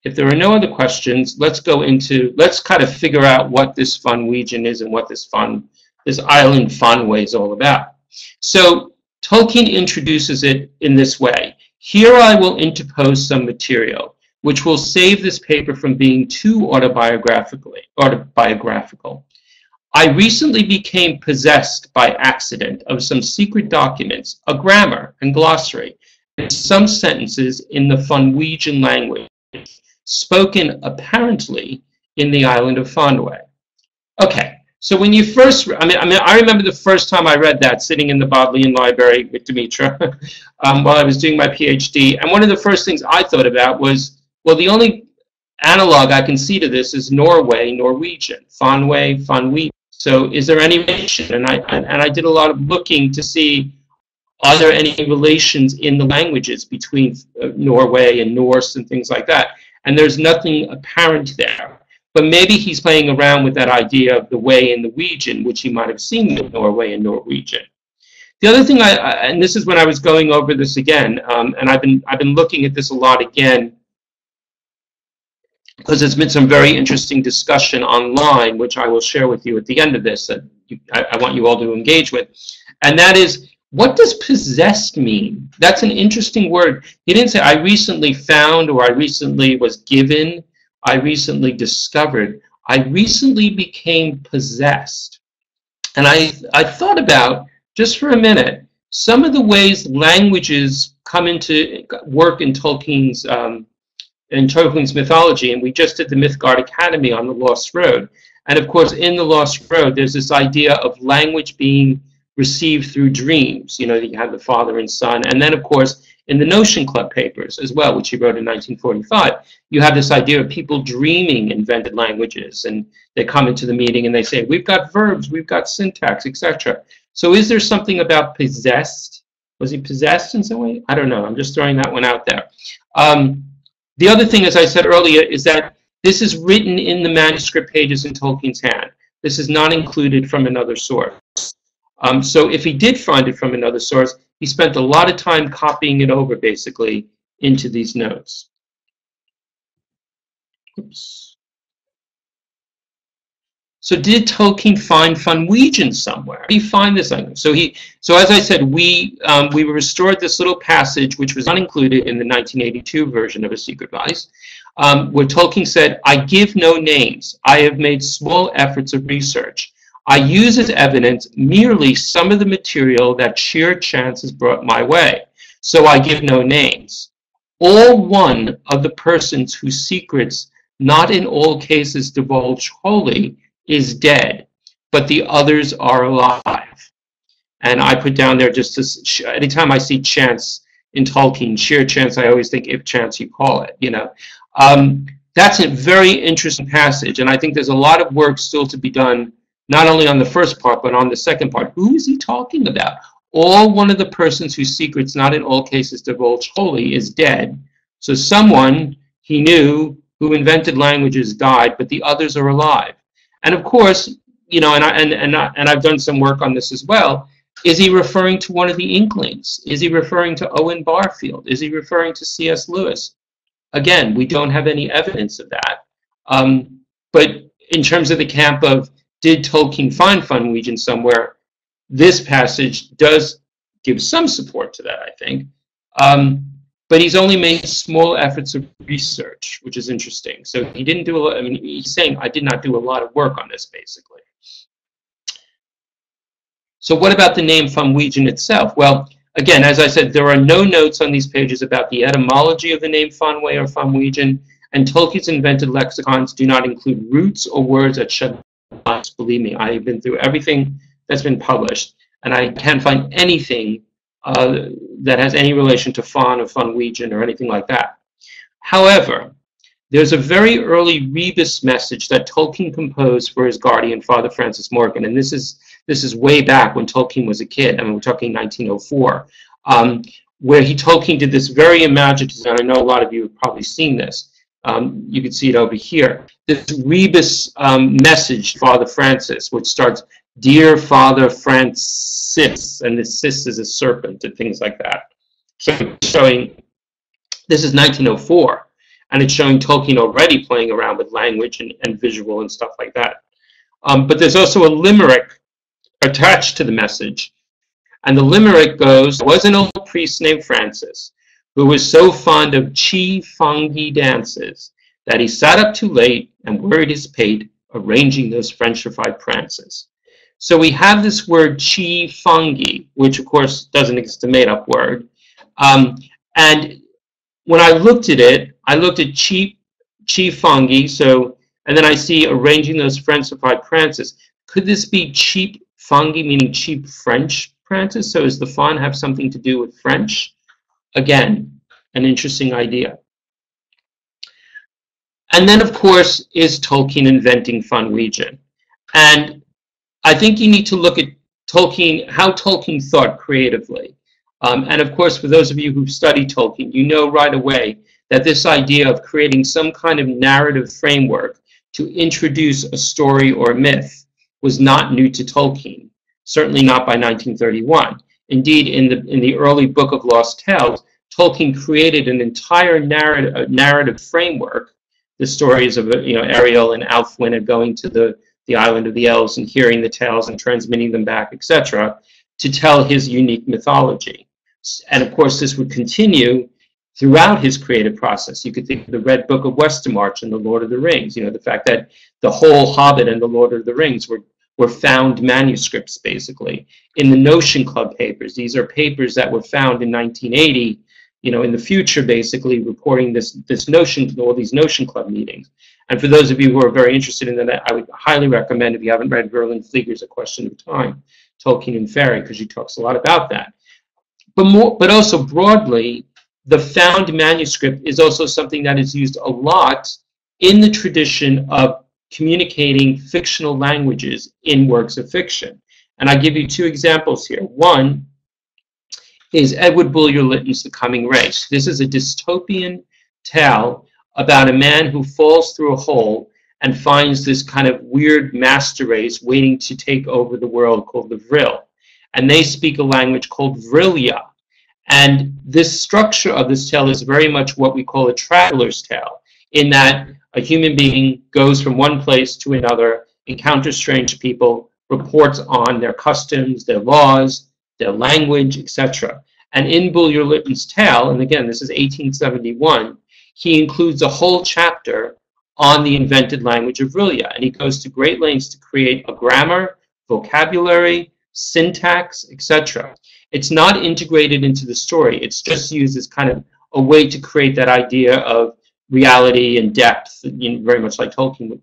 If there are no other questions, let's go into, let's kind of figure out what this Fonwegin is and what this Fon, this island Fonway is all about. So Tolkien introduces it in this way. Here I will interpose some material, which will save this paper from being too autobiographically, autobiographical. I recently became possessed by accident of some secret documents, a grammar and glossary, and some sentences in the Fonwegin language, spoken apparently in the island of Fonway. Okay, so when you first, I mean, I mean, I remember the first time I read that, sitting in the Bodleian Library with Demetra um, while I was doing my PhD, and one of the first things I thought about was, well, the only analog I can see to this is Norway, Norwegian, Fonway, Fonwegin. So is there any relation? And I, and I did a lot of looking to see, are there any relations in the languages between uh, Norway and Norse and things like that? And there's nothing apparent there. But maybe he's playing around with that idea of the way in the region, which he might have seen in Norway and Norwegian. The other thing, I, I, and this is when I was going over this again, um, and I've been, I've been looking at this a lot again, because there's been some very interesting discussion online, which I will share with you at the end of this, that you, I, I want you all to engage with. And that is, what does possessed mean? That's an interesting word. He didn't say, I recently found, or I recently was given, I recently discovered. I recently became possessed. And I, I thought about, just for a minute, some of the ways languages come into work in Tolkien's, um, in Tolkien's mythology, and we just did the Mythgard Academy on The Lost Road. And of course, in The Lost Road, there's this idea of language being received through dreams. You know, you have the father and son. And then, of course, in the Notion Club papers as well, which he wrote in nineteen forty-five, you have this idea of people dreaming invented languages. And they come into the meeting and they say, we've got verbs, we've got syntax, et cetera. So is there something about possessed? Was he possessed in some way? I don't know. I'm just throwing that one out there. Um, the other thing, as I said earlier, is that this is written in the manuscript pages in Tolkien's hand. This is not included from another source. Um, so if he did find it from another source, he spent a lot of time copying it over, basically, into these notes. Oops. So did Tolkien find Funwegian somewhere? Did he find this language? So he, so as I said, we um, we restored this little passage, which was not included in the nineteen eighty-two version of A Secret Vice, um, where Tolkien said, "I give no names. I have made small efforts of research. I use as evidence merely some of the material that sheer chance has brought my way. So I give no names. All one of the persons whose secrets, not in all cases divulged wholly, is dead, but the others are alive." And I put down there just this, anytime I see chance in Tolkien, sheer chance, I always think, if chance you call it, you know. Um, that's a very interesting passage, and I think there's a lot of work still to be done, not only on the first part, but on the second part. Who is he talking about? All one of the persons whose secrets, not in all cases divulged wholly, is dead. So someone he knew who invented languages died, but the others are alive. And of course, you know, and, I, and, and, I, and I've done some work on this as well, is he referring to one of the Inklings? Is he referring to Owen Barfield? Is he referring to C S Lewis? Again, we don't have any evidence of that. Um, but in terms of the camp of, did Tolkien find Funwegian somewhere, this passage does give some support to that, I think. Um, but he's only made small efforts of research, which is interesting. So he didn't do a lot, I mean, he's saying, I did not do a lot of work on this, basically. So what about the name Funwegian itself? Well, again, as I said, there are no notes on these pages about the etymology of the name Funway or Funwegian, and Tolkien's invented lexicons do not include roots or words that should. Believe me, I've been through everything that's been published, and I can't find anything uh, that has any relation to Fon or Funwegian or anything like that. However, there's a very early rebus message that Tolkien composed for his guardian, Father Francis Morgan, and this is this is way back when Tolkien was a kid. I mean, we're talking nineteen oh four, um, where he Tolkien did this very imaginative. And I know a lot of you have probably seen this. Um, you can see it over here. This rebus um, message, Father Francis, which starts, "Dear Father Francis," and the cis is a serpent and things like that. So showing, this is nineteen oh four, and it's showing Tolkien already playing around with language and, and visual and stuff like that. Um, but there's also a limerick attached to the message. And the limerick goes, "There was an old priest named Francis, who was so fond of chi-fongy dances that he sat up too late and worried his pate arranging those Frenchified prances." So we have this word chi-fongy, which of course doesn't exist, a made-up word. Um, and when I looked at it, I looked at chi, chi-fongy, so, and then I see arranging those Frenchified prances. Could this be cheap fongy, meaning cheap French prances? So does the fon have something to do with French? Again, an interesting idea. And then, of course, is Tolkien inventing Funwegian? And I think you need to look at Tolkien, how Tolkien thought creatively. Um, and, of course, for those of you who've studied Tolkien, you know right away that this idea of creating some kind of narrative framework to introduce a story or a myth was not new to Tolkien, certainly not by nineteen thirty-one. Indeed, in the in the early Book of Lost Tales, Tolkien created an entire narrative narrative framework. The stories of you know Ariel and Alfwin and going to the the island of the elves and hearing the tales and transmitting them back, et cetera, to tell his unique mythology. And of course, this would continue throughout his creative process. You could think of the Red Book of Westermarch and the Lord of the Rings. You know, the fact that the whole Hobbit and the Lord of the Rings were. were found manuscripts, basically, in the Notion Club papers. These are papers that were found in nineteen eighty, you know, in the future, basically, reporting this, this Notion, all these Notion Club meetings. And for those of you who are very interested in that, I would highly recommend, if you haven't read Verlyn Flieger's A Question of Time, Tolkien and Fairy, because she talks a lot about that. But, more, but also broadly, the found manuscript is also something that is used a lot in the tradition of communicating fictional languages in works of fiction. And I give you two examples here. One is Edward Bulwer Lytton's The Coming Race. This is a dystopian tale about a man who falls through a hole and finds this kind of weird master race waiting to take over the world called the Vril. And they speak a language called Vrilia. And this structure of this tale is very much what we call a traveler's tale, in that a human being goes from one place to another, encounters strange people, reports on their customs, their laws, their language, et cetera. And in Bulwer-Lytton's tale, and again, this is eighteen seventy-one, he includes a whole chapter on the invented language of Vrilia, and he goes to great lengths to create a grammar, vocabulary, syntax, et cetera. It's not integrated into the story. It's just used as kind of a way to create that idea of reality and depth, you know, very much like Tolkien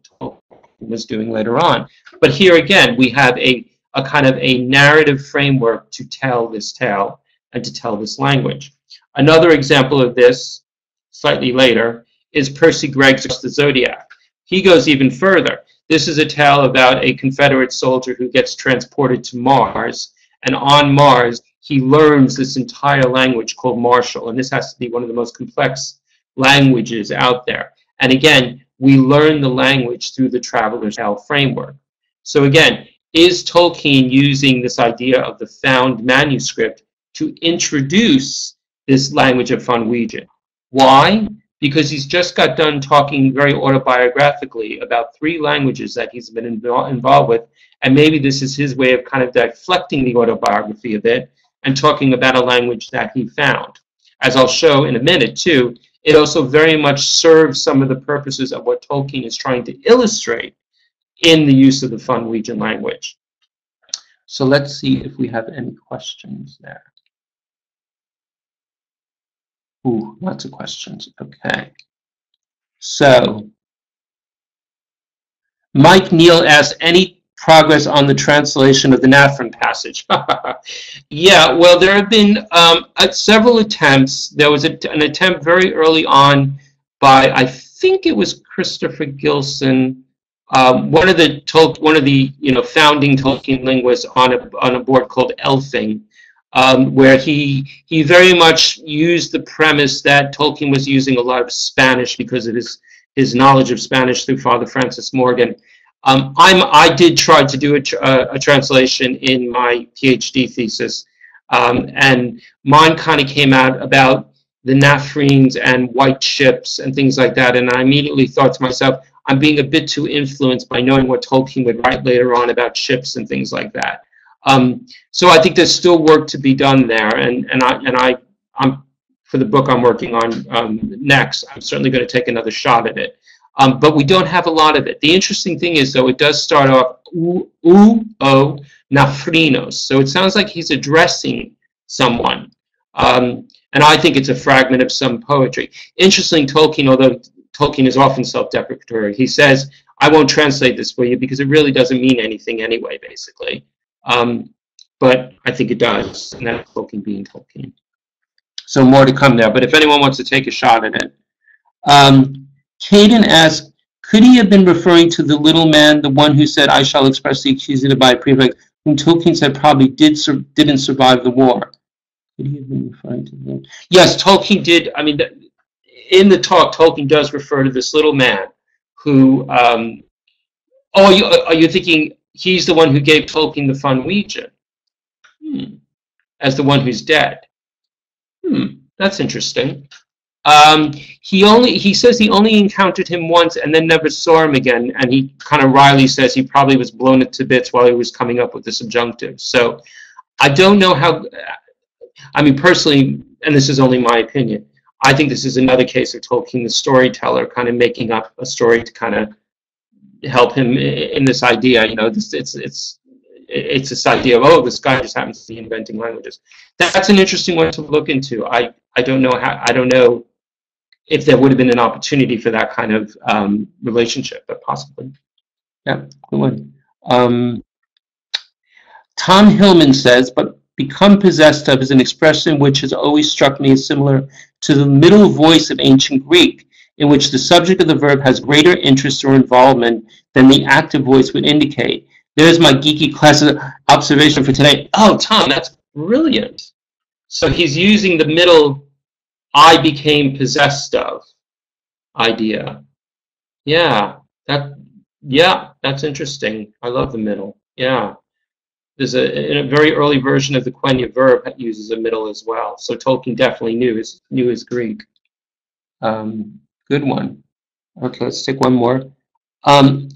was doing later on. But here again, we have a, a kind of a narrative framework to tell this tale and to tell this language. Another example of this, slightly later, is Percy Gregg's The Zodiac. He goes even further. This is a tale about a Confederate soldier who gets transported to Mars, and on Mars he learns this entire language called Martial, and this has to be one of the most complex languages out there. And again, we learn the language through the traveler's tale framework. So again, is Tolkien using this idea of the found manuscript to introduce this language of Fonwegin? Why? Because he's just got done talking very autobiographically about three languages that he's been invo involved with, and maybe this is his way of kind of deflecting the autobiography a bit and talking about a language that he found. As I'll show in a minute, too, it also very much serves some of the purposes of what Tolkien is trying to illustrate in the use of the Fonwegin language. So let's see if we have any questions there. Ooh, lots of questions. Okay. So, Mike Neal asks, any progress on the translation of the Nafron passage? Yeah, well, there have been um, several attempts. There was a, an attempt very early on by, I think it was Christopher Gilson, um, one of the Tol one of the you know founding Tolkien linguists on a on a board called Elfing. Um, where he, he very much used the premise that Tolkien was using a lot of Spanish because of his, his knowledge of Spanish through Father Francis Morgan. Um, I'm, I did try to do a, tr uh, a translation in my PhD thesis, um, and mine kind of came out about the Nafreens and white ships and things like that, and I immediately thought to myself, I'm being a bit too influenced by knowing what Tolkien would write later on about ships and things like that. Um, so I think there's still work to be done there, and and I and I I'm for the book I'm working on um, next. I'm certainly going to take another shot at it, um, but we don't have a lot of it. The interesting thing is, though, it does start off u u o nafrinos, so it sounds like he's addressing someone, um, and I think it's a fragment of some poetry. Interesting, Tolkien, although Tolkien is often self-deprecatory, he says, "I won't translate this for you because it really doesn't mean anything anyway," basically. Um, but I think it does, and that's Tolkien being Tolkien. So more to come there, but if anyone wants to take a shot at it. Um, Caden asks, could he have been referring to the little man, the one who said, I shall express the accusative by a prefix, whom Tolkien said probably did sur didn't survive the war? Could he have been referring to that? Yes, Tolkien did. I mean, the, in the talk, Tolkien does refer to this little man who, um, oh, you, are you thinking... he's the one who gave Tolkien the Fonwegin, hmm. as the one who's dead. Hmm, that's interesting. Um, he only he says he only encountered him once and then never saw him again, and he kind of wryly says he probably was blown to bits while he was coming up with the subjunctive. So I don't know how, I mean personally, and this is only my opinion, I think this is another case of Tolkien the storyteller kind of making up a story to kind of help him in this idea, you know, this, it's it's it's this idea of, oh, this guy just happens to be inventing languages. That's an interesting one to look into. I I don't know how I don't know if there would have been an opportunity for that kind of um, relationship, but possibly. Yeah, good one. Um, Tom Hillman says, but become possessed of is an expression which has always struck me as similar to the middle voice of ancient Greek, in which the subject of the verb has greater interest or involvement than the active voice would indicate. There's my geeky class observation for today. Oh, Tom, that's brilliant. So he's using the middle I became possessed of idea. Yeah, that Yeah, that's interesting. I love the middle. Yeah. There's a, in a very early version of the Quenya verb that uses a middle as well. So Tolkien definitely knew his, knew his Greek. Um, good one. Okay, let's take one more. Um,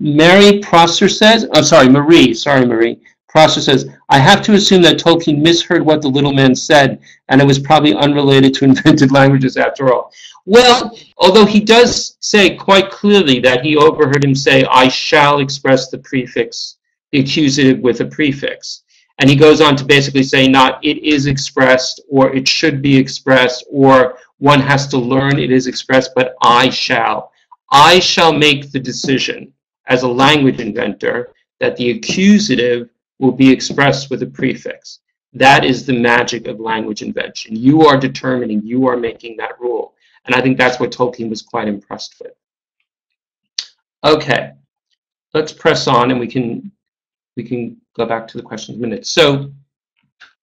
Mary Prosser says, oh, sorry, Marie, sorry, Marie. Prosser says, I have to assume that Tolkien misheard what the little man said, and it was probably unrelated to invented languages after all. Well, although he does say quite clearly that he overheard him say, I shall express the prefix, the accusative with a prefix. And he goes on to basically say not it is expressed, or it should be expressed, or one has to learn it is expressed, but I shall. I shall make the decision as a language inventor that the accusative will be expressed with a prefix. That is the magic of language invention. You are determining, you are making that rule. And I think that's what Tolkien was quite impressed with. Okay, let's press on, and we can we can go back to the questions in a minute. So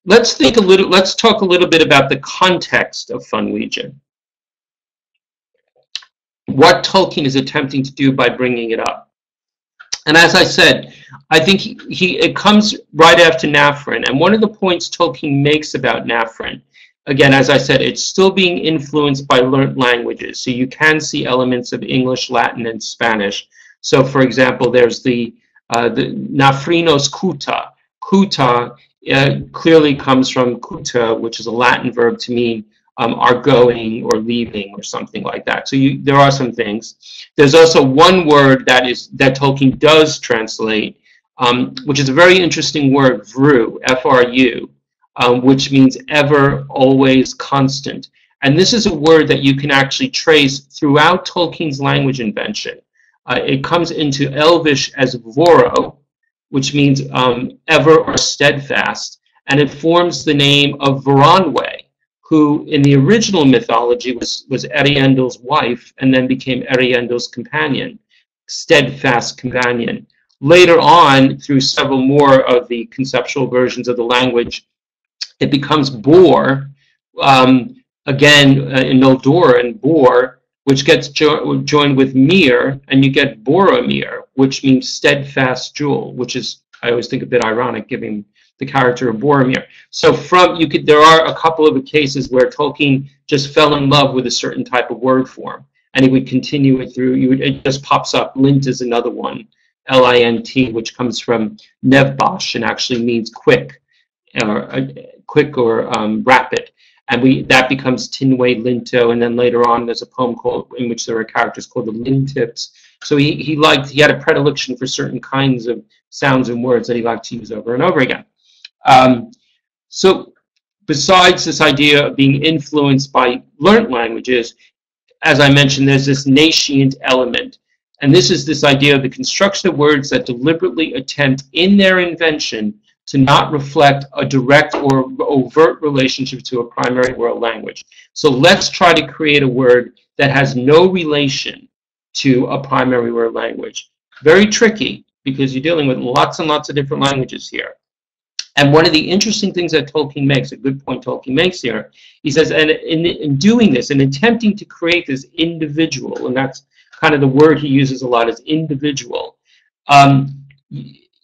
let's think a little, let's talk a little bit about the context of Funwegian. What Tolkien is attempting to do by bringing it up. And as I said, I think he, he it comes right after Nafren, and one of the points Tolkien makes about Nafren, again, as I said, it's still being influenced by learned languages, so you can see elements of English, Latin, and Spanish. So, for example, there's the, uh, the Nafrinos Cuta. Cuta uh, clearly comes from Cuta, which is a Latin verb to mean Um, are going or leaving or something like that. So you, there are some things. There's also one word that is that Tolkien does translate, um, which is a very interesting word, vru, F R U, um, which means ever, always, constant. And this is a word that you can actually trace throughout Tolkien's language invention. Uh, it comes into Elvish as voro, which means um, ever or steadfast, and it forms the name of Varanwe, who in the original mythology was, was Eriandel's wife and then became Eriandel's companion, steadfast companion. Later on, through several more of the conceptual versions of the language, it becomes Bor, um, again uh, in Noldorin, Bor, which gets jo joined with Mir, and you get Boromir, which means steadfast jewel, which is, I always think, a bit ironic, giving the character of Boromir. So from you could there are a couple of cases where Tolkien just fell in love with a certain type of word form, and he would continue it through. You would, it just pops up. Lint is another one, L I N T, which comes from Nevbash and actually means quick, or uh, quick or um, rapid. And we that becomes Tinwe Linto, and then later on there's a poem called in which there are characters called the Lintips. So he he liked he had a predilection for certain kinds of sounds and words that he liked to use over and over again. Um, so besides this idea of being influenced by learned languages, as I mentioned, there's this nascent element. And this is this idea of the construction of words that deliberately attempt in their invention to not reflect a direct or overt relationship to a primary world language. So let's try to create a word that has no relation to a primary world language. Very tricky, because you're dealing with lots and lots of different languages here. And one of the interesting things that Tolkien makes, a good point Tolkien makes here, he says, and in, in doing this, in attempting to create this individual, and that's kind of the word he uses a lot, is individual, um,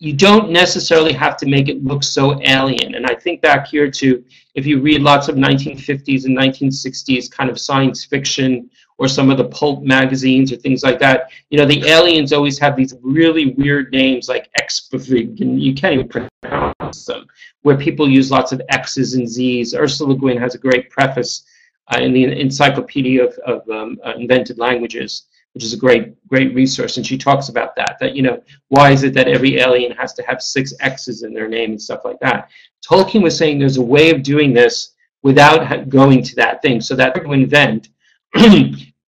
you don't necessarily have to make it look so alien. And I think back here to, if you read lots of nineteen fifties and nineteen sixties kind of science fiction, or some of the pulp magazines or things like that, you know, the aliens always have these really weird names like X-Bevig, and you can't even pronounce them, where people use lots of X's and Z's. Ursula Le Guin has a great preface uh, in the Encyclopedia of, of um, uh, Invented Languages, which is a great, great resource, and she talks about that, that, you know, why is it that every alien has to have six X's in their name and stuff like that. Tolkien was saying there's a way of doing this without going to that thing, so that to invent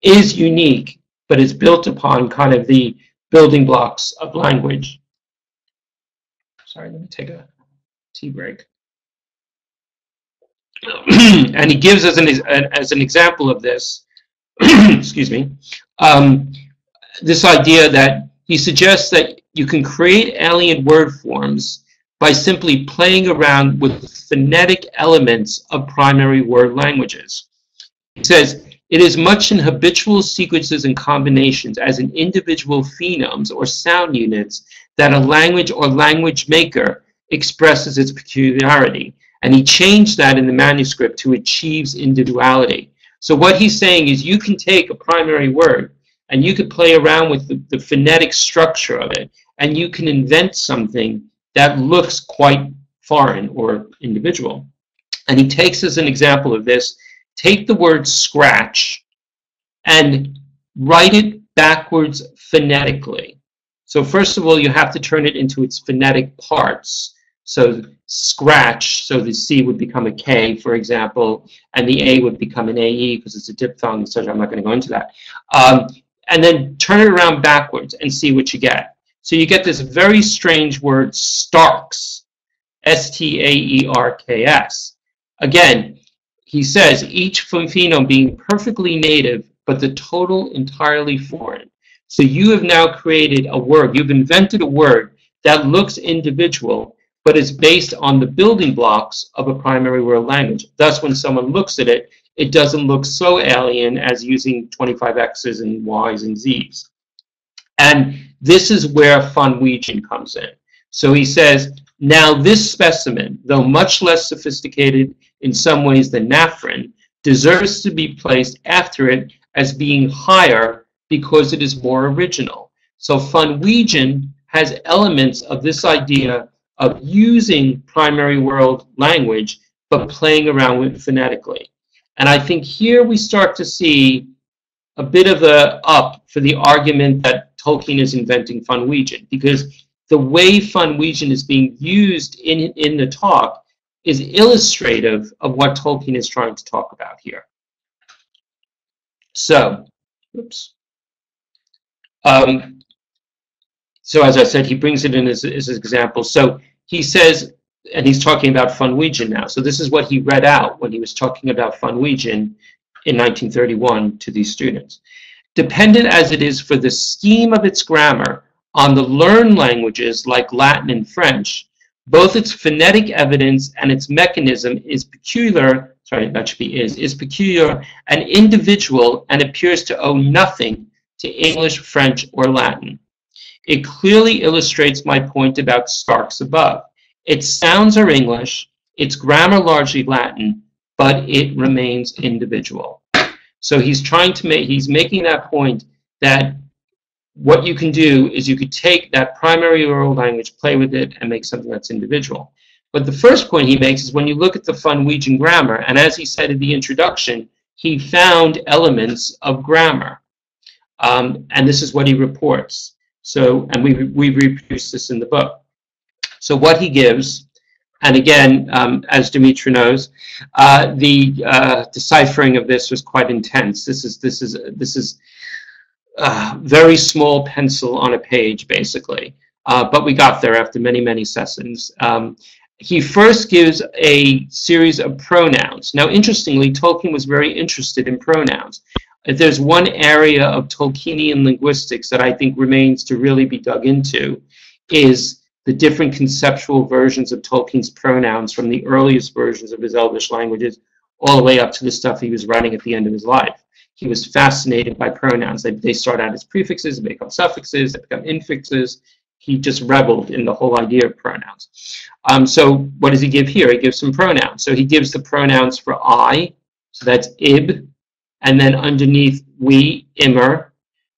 is unique, but is built upon kind of the building blocks of language. Sorry, let me take a tea break. And he gives us an, as an example of this, excuse me, um, this idea that he suggests that you can create alien word forms by simply playing around with phonetic elements of primary word languages. He says, It is much in habitual sequences and combinations as in individual phonemes or sound units that a language or language maker expresses its peculiarity. And he changed that in the manuscript to achieves individuality. So what he's saying is you can take a primary word and you could play around with the, the phonetic structure of it, and you can invent something that looks quite foreign or individual. And he takes as an example of this, take the word scratch and write it backwards phonetically. So first of all, you have to turn it into its phonetic parts. So scratch, so the C would become a K, for example, and the A would become an A E because it's a diphthong, so I'm not going to go into that. Um, and then turn it around backwards and see what you get. So you get this very strange word, starks, S T A E R K S. Again, he says, each phenome being perfectly native, but the total entirely foreign. So you have now created a word, you've invented a word that looks individual, but is based on the building blocks of a primary world language. Thus, when someone looks at it, it doesn't look so alien as using twenty-five X's and Y's and Z's. And this is where Fonweijian comes in. So he says, now this specimen, though much less sophisticated in some ways than Nafrin, deserves to be placed after it as being higher because it is more original. So Fonweijian has elements of this idea of using primary world language, but playing around with it phonetically. And I think here we start to see a bit of a up for the argument that Tolkien is inventing Fonweijian, because the way Fonweijian is being used in, in the talk is illustrative of what Tolkien is trying to talk about here. So, oops. Um, so as I said, he brings it in as, as an example. So he says, and he's talking about Fonweijian now. So this is what he read out when he was talking about Fonweijian in nineteen thirty-one to these students. Dependent as it is for the scheme of its grammar on the learned languages like Latin and French, both its phonetic evidence and its mechanism is peculiar, sorry, that should be is, is peculiar and individual and appears to owe nothing to English, French, or Latin. It clearly illustrates my point about Starks above. Its sounds are English, its grammar largely Latin, but it remains individual. So he's trying to make, he's making that point that what you can do is you could take that primary oral language, play with it, and make something that's individual. But the first point he makes is when you look at the Fonweijian grammar, and as he said in the introduction, he found elements of grammar. Um, and this is what he reports. So, and we, we reproduced this in the book. So what he gives, and again, um, as Dimitri knows, uh, the uh, deciphering of this was quite intense. This is, this is, this is uh, very small pencil on a page, basically. Uh, but we got there after many, many sessions. Um, he first gives a series of pronouns. Now, interestingly, Tolkien was very interested in pronouns. If there's one area of Tolkienian linguistics that I think remains to really be dug into, is the different conceptual versions of Tolkien's pronouns from the earliest versions of his Elvish languages all the way up to the stuff he was writing at the end of his life. He was fascinated by pronouns. They, they start out as prefixes, they become suffixes, they become infixes. He just reveled in the whole idea of pronouns. Um, so what does he give here? He gives some pronouns. So he gives the pronouns for I, so that's ib, and then underneath we, immer,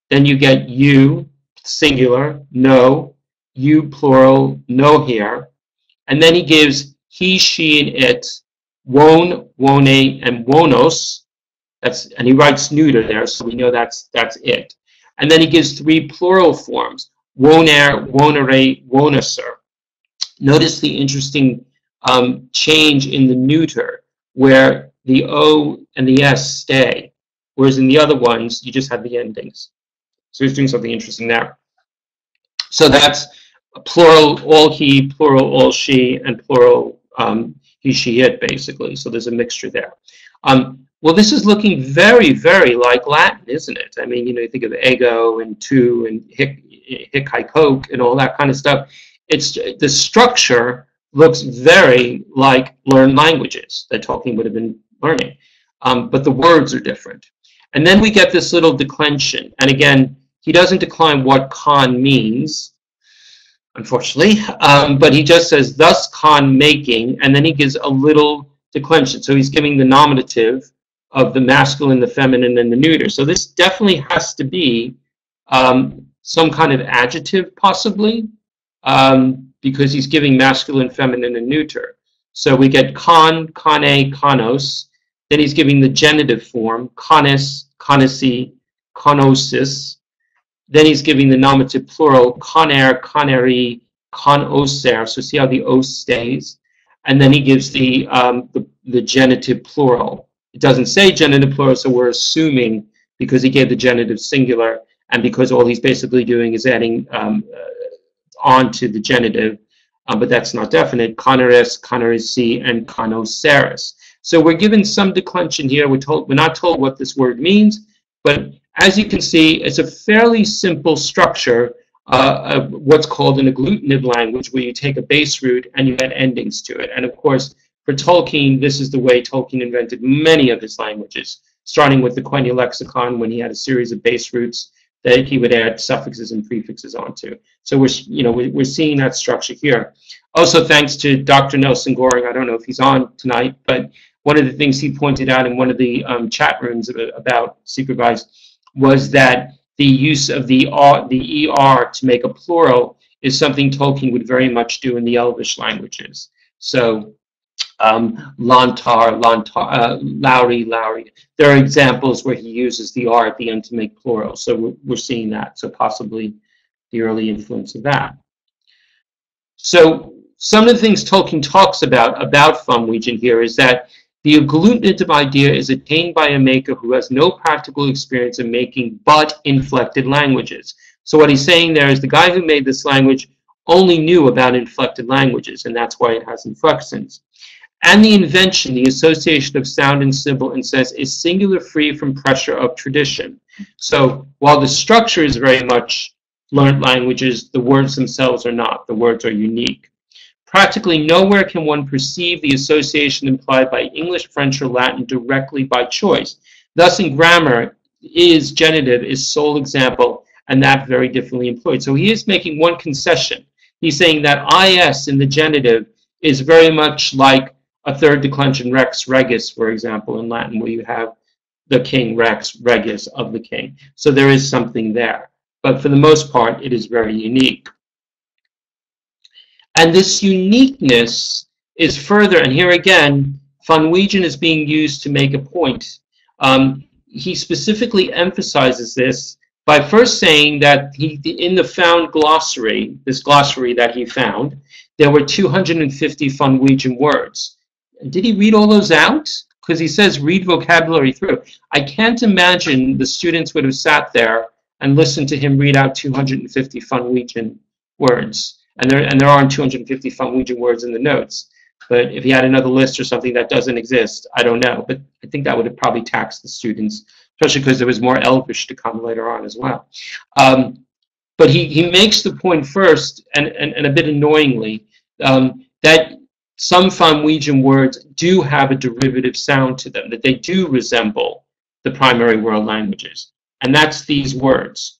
then you get you, singular, no, you, plural, no here, and then he gives he, she, and it, won, wone, and wonos, that's, and he writes neuter there, so we know that's, that's it. And then he gives three plural forms, woner, wonere, wonuser. Notice the interesting um, change in the neuter, where the O and the S stay. Whereas in the other ones, you just have the endings. So he's doing something interesting there. So that's plural all he, plural all she, and plural um, he, she, it, basically. So there's a mixture there. Um, well, this is looking very, very like Latin, isn't it? I mean, you know, you think of ego and tu and hic, hic, haec, and all that kind of stuff. It's the structure looks very like learned languages that Tolkien would have been learning. Um, but the words are different. And then we get this little declension. And again, he doesn't decline what con means, unfortunately, um, but he just says, thus con making, and then he gives a little declension. So he's giving the nominative of the masculine, the feminine, and the neuter. So this definitely has to be um, some kind of adjective, possibly, um, because he's giving masculine, feminine, and neuter. So we get con, cone, conos. Then he's giving the genitive form, conis, conisi, conosis. Then he's giving the nominative plural, coner, coneri, conoser. So see how the o stays. And then he gives the, um, the, the genitive plural. It doesn't say genitive plural, so we're assuming because he gave the genitive singular and because all he's basically doing is adding um, uh, on to the genitive, uh, but that's not definite, coneres, conerisi, and conoseris. So we're given some declension here. We're, told, we're not told what this word means, but as you can see, it's a fairly simple structure uh, of what's called an agglutinative language, where you take a base root and you add endings to it. And of course, for Tolkien, this is the way Tolkien invented many of his languages, starting with the Quenya lexicon when he had a series of base roots that he would add suffixes and prefixes onto. So we're, you know, we're seeing that structure here. Also, thanks to Doctor Nelson Goring, I don't know if he's on tonight, but one of the things he pointed out in one of the um, chat rooms about Supervised was that the use of the er, the er to make a plural is something Tolkien would very much do in the Elvish languages. So um, Lantar, Lantar, uh, Lowry, Lowry. There are examples where he uses the er at the end to make plural. So we're, we're seeing that. So possibly the early influence of that. So some of the things Tolkien talks about about Fumwegian here is that the agglutinative idea is attained by a maker who has no practical experience in making but inflected languages. So what he's saying there is the guy who made this language only knew about inflected languages, and that's why it has inflections. And the invention, the association of sound and syllable, and sense, is singular free from pressure of tradition. So while the structure is very much learned languages, the words themselves are not. The words are unique. Practically nowhere can one perceive the association implied by English, French, or Latin directly by choice. Thus, in grammar, is genitive is sole example, and that very differently employed. So he is making one concession. He's saying that is in the genitive is very much like a third declension, rex regis, for example, in Latin, where you have the king, rex regis, of the king. So there is something there. But for the most part, it is very unique. And this uniqueness is further, and here again, Fumwegian is being used to make a point. Um, he specifically emphasizes this by first saying that he, in the found glossary, this glossary that he found, there were two hundred fifty Fumwegian words. Did he read all those out? Because he says read vocabulary through. I can't imagine the students would have sat there and listened to him read out two hundred fifty Fumwegian words. And there, and there aren't two hundred fifty Fumwegian words in the notes. But if he had another list or something that doesn't exist, I don't know. But I think that would have probably taxed the students, especially because there was more Elvish to come later on as well. Um, but he, he makes the point first, and, and, and a bit annoyingly, um, that some Fumwegian words do have a derivative sound to them, that they do resemble the primary world languages. And that's these words.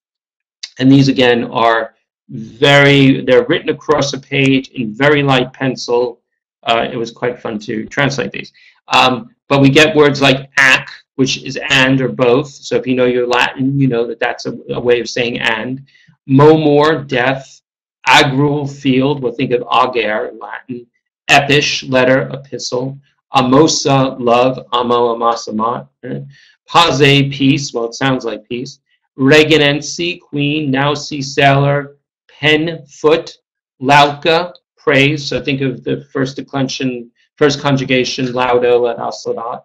And these, again, are very, they're written across a page in very light pencil. Uh, it was quite fun to translate these. Um, but we get words like ac, which is and or both. So if you know your Latin, you know that that's a, a way of saying and. Momor, death. Agrul, field. We'll think of ager in Latin. Epish, letter, epistle. Amosa, love. Amo, amos, amot. Pase, peace. Well, it sounds like peace. Reginensi, queen. Nausi, sailor. Pen, foot. Lauca, praise. So think of the first declension, first conjugation, laudo, and osladat.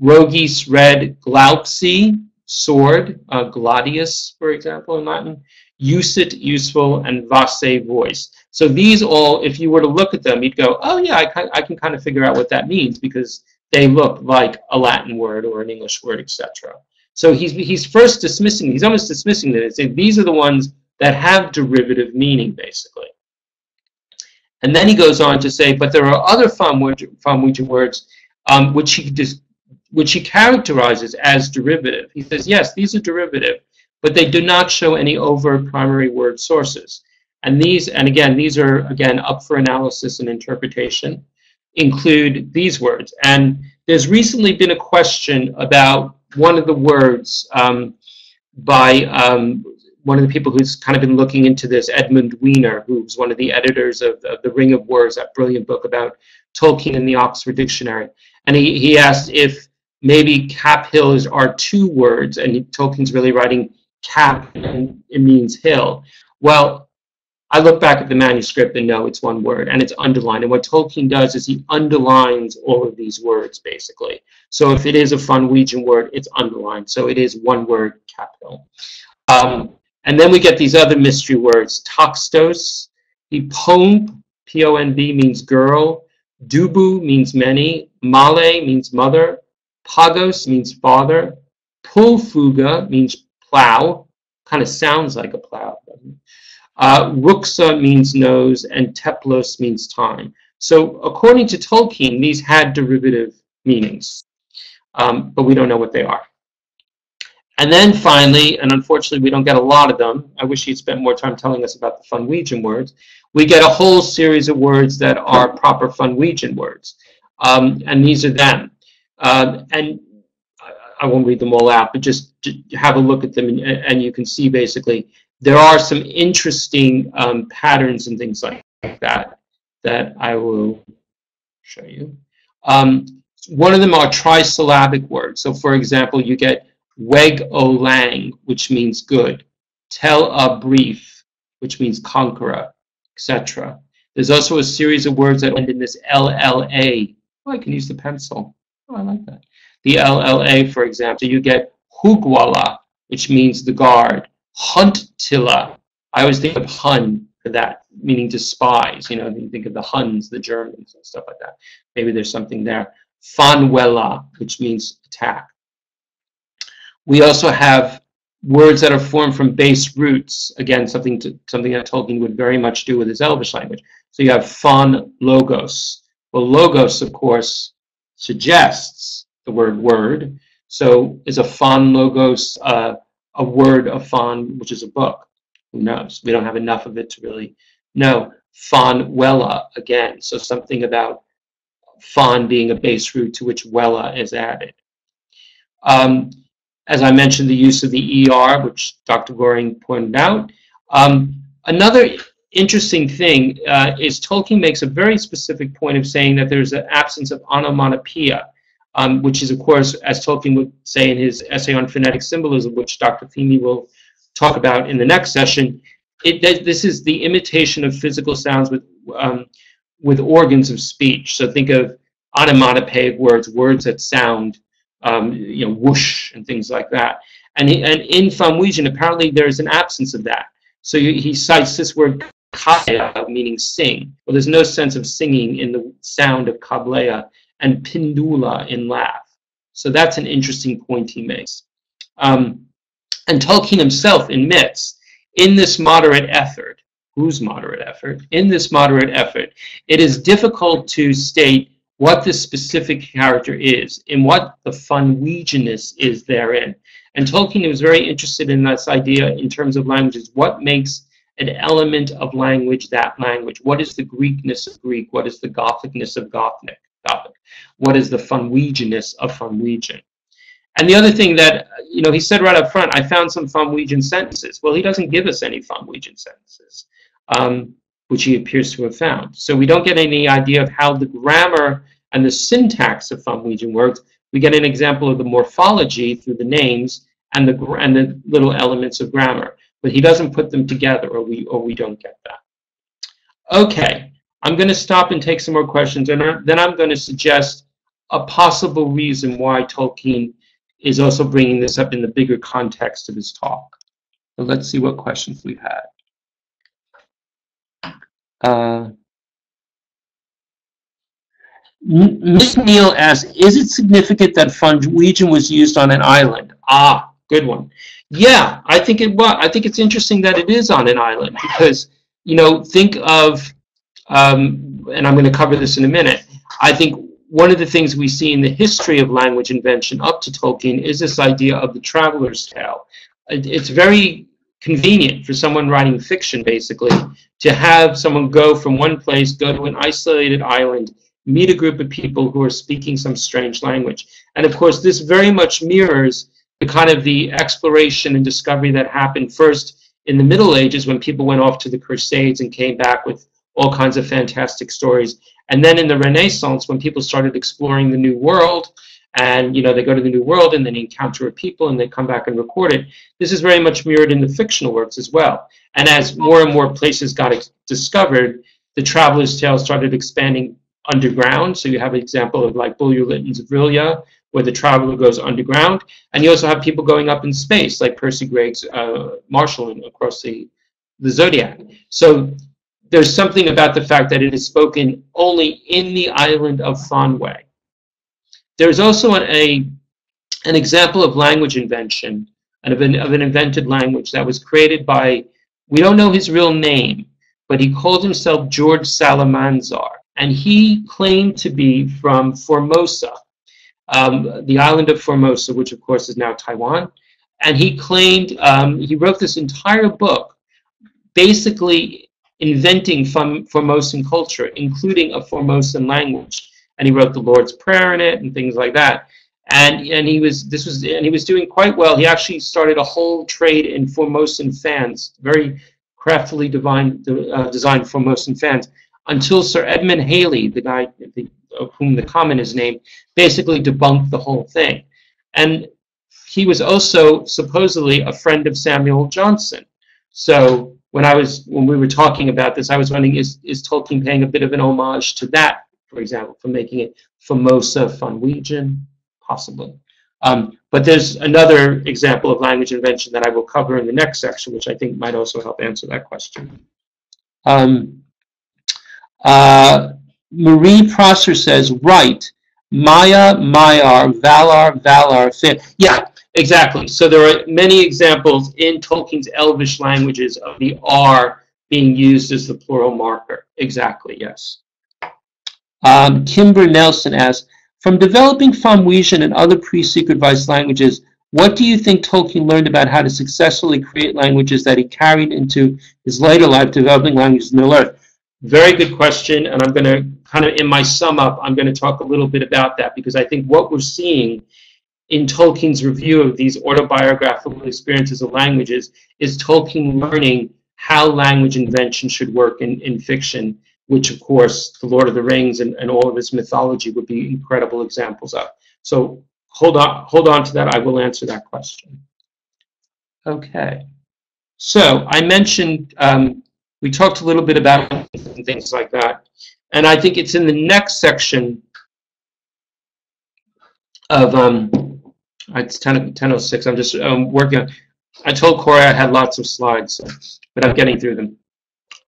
Rogis, red. Glaupsi, sword. Uh, gladius, for example, in Latin. Usit, useful. And vasse, voice. So these all, if you were to look at them, you'd go, oh yeah, I, I can kind of figure out what that means because they look like a Latin word or an English word, et cetera. So he's, he's first dismissing, he's almost dismissing this. These are the ones that have derivative meaning, basically. And then he goes on to say, but there are other Fumwegian words um, which he just which he characterizes as derivative. He says, yes, these are derivative, but they do not show any overt primary word sources. And these, and again, these are, again, up for analysis and interpretation, include these words. And there's recently been a question about one of the words um, by um, one of the people who's kind of been looking into this, Edmund Weiner, who's one of the editors of, of The Ring of Words, that brilliant book about Tolkien in the Oxford Dictionary. And he, he asked if maybe Cap Hill is, are two words, and Tolkien's really writing cap, and it means hill. Well, I look back at the manuscript and no, it's one word, and it's underlined. And what Tolkien does is he underlines all of these words, basically. So if it is a Funwegian word, it's underlined. So it is one word, capital. Um, and then we get these other mystery words, toxtos, the pomb, P O N B, means girl, dubu means many, male means mother, pagos means father, pulfuga means plow, kind of sounds like a plow, doesn't it? Uh, Ruxa means nose, and Teplos means time. So according to Tolkien, these had derivative meanings, um, but we don't know what they are. And then finally, and unfortunately we don't get a lot of them, I wish he'd spent more time telling us about the Funwegian words, we get a whole series of words that are proper Funwegian words, um, and these are them. Uh, and I won't read them all out, but just to have a look at them, and, and you can see basically there are some interesting um, patterns and things like that that I will show you. Um, one of them are trisyllabic words. So, for example, you get weg-o-lang, which means good, tel-a-brief, which means conqueror, et cetera. There's also a series of words that end in this L L A. Oh, I can use the pencil. Oh, I like that. The L L A, for example, you get hugwala, which means the guard. Huntilla. I always think of Hun for that, meaning despise. You know, you think of the Huns, the Germans, and stuff like that. Maybe there's something there. Fanwella, which means attack. We also have words that are formed from base roots. Again, something to, something that Tolkien would very much do with his Elvish language. So you have fan logos. Well, logos, of course, suggests the word word. So is a fan logos uh, a word of fan, which is a book? Who knows? We don't have enough of it to really know. Fanwella, again, so something about fan being a base root to which wella is added. Um, as I mentioned, the use of the E R, which Doctor Goring pointed out. Um, another interesting thing uh, is Tolkien makes a very specific point of saying that there's an absence of onomatopoeia. Um, which is, of course, as Tolkien would say in his essay on phonetic symbolism, which Doctor Thieme will talk about in the next session, it, th this is the imitation of physical sounds with, um, with organs of speech. So think of onomatopoeic words, words that sound, um, you know, whoosh and things like that. And, he, and in Funwegian, apparently there is an absence of that. So you, he cites this word kableya, meaning sing. Well, there's no sense of singing in the sound of kableya, and pindula in laugh. So that's an interesting point he makes. Um, and Tolkien himself admits, in this moderate effort, whose moderate effort? In this moderate effort, it is difficult to state what the specific character is, and what the Funwegianness is therein. And Tolkien was very interested in this idea in terms of languages. What makes an element of language that language? What is the Greekness of Greek? What is the Gothicness of Gothic? Topic. What is the Funwegianness of Funwegian? And the other thing that, you know, he said right up front, I found some Funwegian sentences. Well, he doesn't give us any Funwegian sentences, um, which he appears to have found. So we don't get any idea of how the grammar and the syntax of Funwegian works. We get an example of the morphology through the names and the, and the little elements of grammar. But he doesn't put them together, or we, or we don't get that. Okay. I'm going to stop and take some more questions, and then I'm going to suggest a possible reason why Tolkien is also bringing this up in the bigger context of his talk. So let's see what questions we've had. Uh, Miz Neal asks, is it significant that Funwegian was used on an island? Ah, good one. Yeah, I think it was. I think it's interesting that it is on an island because, you know, think of... Um, and I'm going to cover this in a minute. I think one of the things we see in the history of language invention up to Tolkien is this idea of the traveler's tale. It, it's very convenient for someone writing fiction, basically, to have someone go from one place, go to an isolated island, meet a group of people who are speaking some strange language. And of course, this very much mirrors the kind of the exploration and discovery that happened first in the Middle Ages when people went off to the Crusades and came back with all kinds of fantastic stories. And then in the Renaissance, when people started exploring the New World, and, you know, they go to the New World and then encounter a people and they come back and record it. This is very much mirrored in the fictional works as well. And as more and more places got discovered, the traveler's tale started expanding underground. So you have an example of like Bulwer Lytton's Vrilya, where the traveler goes underground. And you also have people going up in space, like Percy Gregg's uh, Martian across the, the Zodiac. So there's something about the fact that it is spoken only in the island of Fanway. There's also an, a, an example of language invention and of an, of an invented language that was created by, we don't know his real name, but he called himself George Salamanzar. And he claimed to be from Formosa, um, the island of Formosa, which of course is now Taiwan. And he claimed, um, he wrote this entire book, basically inventing from Formosan culture, including a Formosan language. And he wrote the Lord's Prayer in it and things like that. And and he was this was and he was doing quite well. He actually started a whole trade in Formosan fans, very craftily divine, uh, designed Formosan fans, until Sir Edmund Halley, the guy the, of whom the common is named, basically debunked the whole thing. And he was also supposedly a friend of Samuel Johnson. So when I was when we were talking about this, I was wondering, is is Tolkien paying a bit of an homage to that? For example, for making it Formosa, Funwegian, possibly. Um, but there's another example of language invention that I will cover in the next section, which I think might also help answer that question. Um, uh, Marie Prosser says, right, Maya, Mayar, Valar, Valar, Finn. Yeah, exactly. So there are many examples in Tolkien's Elvish languages of the R being used as the plural marker. Exactly, yes. Um, Kimber Nelson asks, from developing Funwegian and other pre-secret vice languages, what do you think Tolkien learned about how to successfully create languages that he carried into his later life, developing languages in the Earth? Very good question, and I'm going to kind of, in my sum up, I'm going to talk a little bit about that, because I think what we're seeing in Tolkien's review of these autobiographical experiences of languages is Tolkien learning how language invention should work in, in fiction, which, of course, The Lord of the Rings and, and all of his mythology would be incredible examples of. So hold on, hold on to that. I will answer that question. Okay. So I mentioned, um, we talked a little bit about and things like that. And I think it's in the next section of, um, it's ten oh six, I'm just um, working on, I told Corey I had lots of slides, so, but I'm getting through them.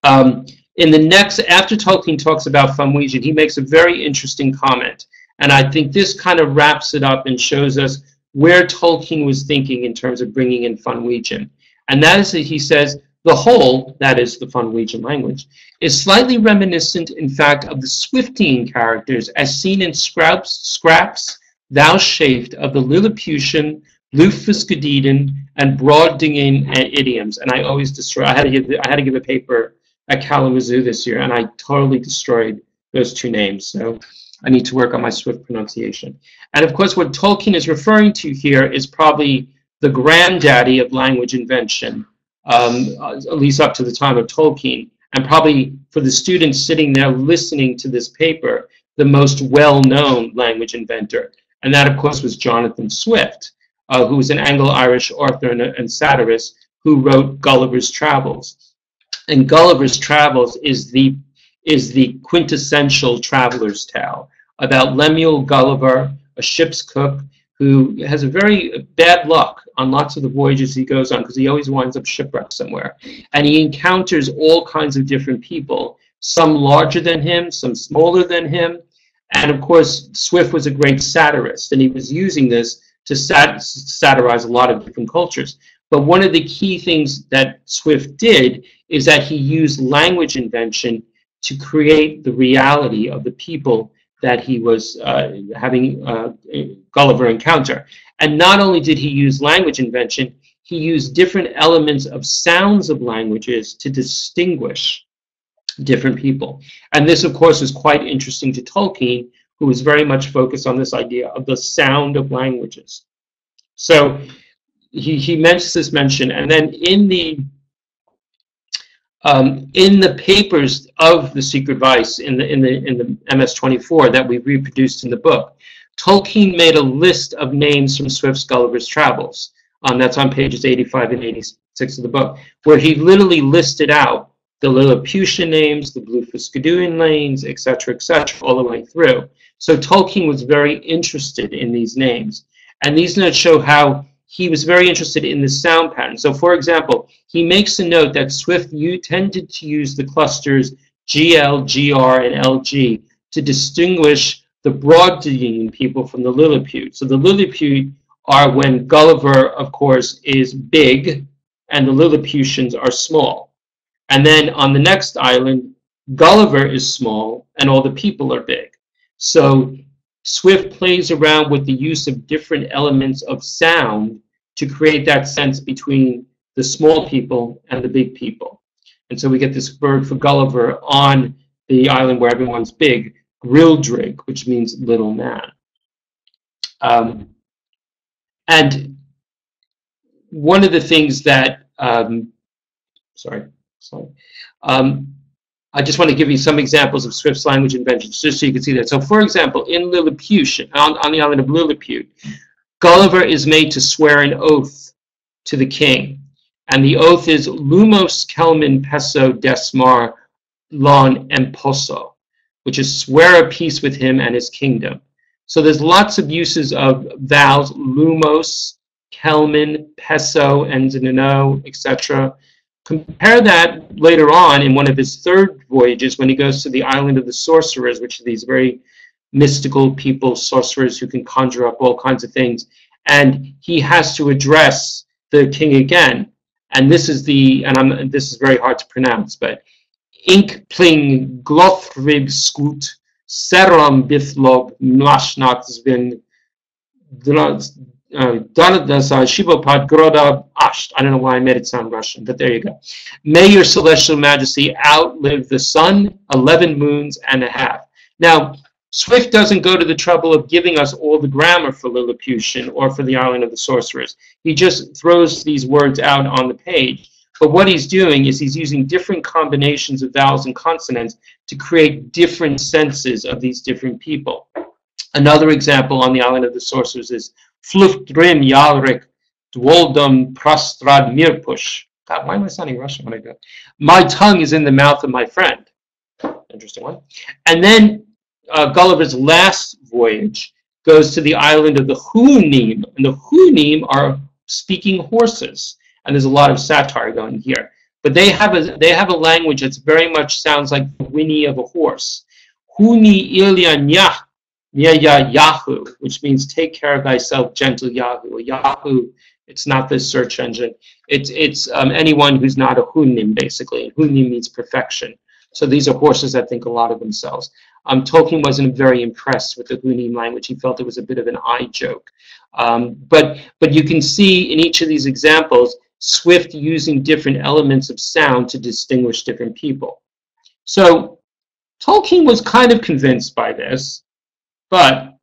Um, In the next, after Tolkien talks about Funwegian, he makes a very interesting comment. And I think this kind of wraps it up and shows us where Tolkien was thinking in terms of bringing in Funwegian. And that is that he says, the whole, that is the Funwegian language, is slightly reminiscent, in fact, of the Swiftian characters as seen in Scraps, Scraps, Thou Shaft of the Lilliputian, Lufuscudiden, and Broad Dingin idioms. And I always destroy, I had to give, I had to give a paper at Kalamazoo this year, and I totally destroyed those two names, so I need to work on my Swift pronunciation. And of course, what Tolkien is referring to here is probably the granddaddy of language invention, um, at least up to the time of Tolkien, and probably for the students sitting there listening to this paper, the most well-known language inventor. And that, of course, was Jonathan Swift, uh, who was an Anglo-Irish author and, and satirist who wrote Gulliver's Travels. And Gulliver's Travels is the, is the quintessential traveler's tale about Lemuel Gulliver, a ship's cook, who has a very bad luck on lots of the voyages he goes on because he always winds up shipwrecked somewhere. And he encounters all kinds of different people, some larger than him, some smaller than him. And of course, Swift was a great satirist, and he was using this to sat satirize a lot of different cultures. But one of the key things that Swift did is that he used language invention to create the reality of the people that he was uh, having uh, Gulliver encounter. And not only did he use language invention, he used different elements of sounds of languages to distinguish different people. And this, of course, is quite interesting to Tolkien, who is very much focused on this idea of the sound of languages. So he, he makes this mention, and then in the Um, in the papers of The Secret Vice, in the, in the, in the M S twenty-four that we reproduced in the book, Tolkien made a list of names from Swift's Gulliver's Travels. Um, that's on pages eighty-five and eighty-six of the book, where he literally listed out the Lilliputian names, the Blue Fiskedoon names, et cetera, et cetera, all the way through. So Tolkien was very interested in these names. And these notes show how he was very interested in the sound pattern. So, for example, he makes a note that Swift you tended to use the clusters G L, G R, and L G to distinguish the Brobdingnagian people from the Lilliput. So the Lilliput are when Gulliver, of course, is big, and the Lilliputians are small. And then on the next island, Gulliver is small, and all the people are big. So Swift plays around with the use of different elements of sound to create that sense between the small people and the big people. And so we get this word for Gulliver on the island where everyone's big, Grildrig, which means little man. Um, and one of the things that, um, sorry, sorry. Um, I just want to give you some examples of Swift's language inventions, just so you can see that. So, for example, in Lilliputian, on, on the island of Lilliput, Gulliver is made to swear an oath to the king. And the oath is Lumos Kelmin Peso Desmar Lon Emposo, which is swear a peace with him and his kingdom. So there's lots of uses of vowels, Lumos, Kelmin, Peso, ends in an O, et cetera. Compare that later on in one of his third voyages when he goes to the island of the sorcerers, which are these very mystical people, sorcerers who can conjure up all kinds of things. And he has to address the king again. And this is the, and I'm, this is very hard to pronounce, but Ink Pling Glothrib Scoot Seram Bithlob Mlashnak Zvin Uh, I don't know why I made it sound Russian, but there you go. May your celestial majesty outlive the sun, eleven moons and a half. Now, Swift doesn't go to the trouble of giving us all the grammar for Lilliputian or for the island of the sorcerers. He just throws these words out on the page. But what he's doing is he's using different combinations of vowels and consonants to create different senses of these different people. Another example on the island of the sorcerers is Fluftrim Yalrik Dwoldum Prostrad Mirpush. God, why am I sounding Russian when I do it? My tongue is in the mouth of my friend. Interesting one. And then uh, Gulliver's last voyage goes to the island of the Hunim. And the Hunim are speaking horses. And there's a lot of satire going here. But they have a, they have a language that's very much sounds like the whinny of a horse. Huni Ilya Nyah. Nyaya Yahoo, which means take care of thyself, gentle Yahoo. Yahoo, it's not this search engine. It's, it's um, anyone who's not a Hunim, basically. And Hunim means perfection. So these are horses that think a lot of themselves. Um, Tolkien wasn't very impressed with the Hunim language. He felt it was a bit of an eye joke. Um, but, but you can see in each of these examples, Swift using different elements of sound to distinguish different people. So Tolkien was kind of convinced by this. But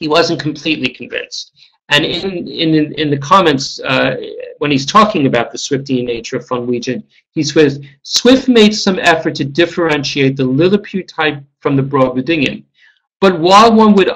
he wasn't completely convinced. And in, in, in the comments, uh, when he's talking about the Swiftian nature of Funwegian, he says, Swift made some effort to differentiate the Lilliput type from the Brobdingnagian. But while one would,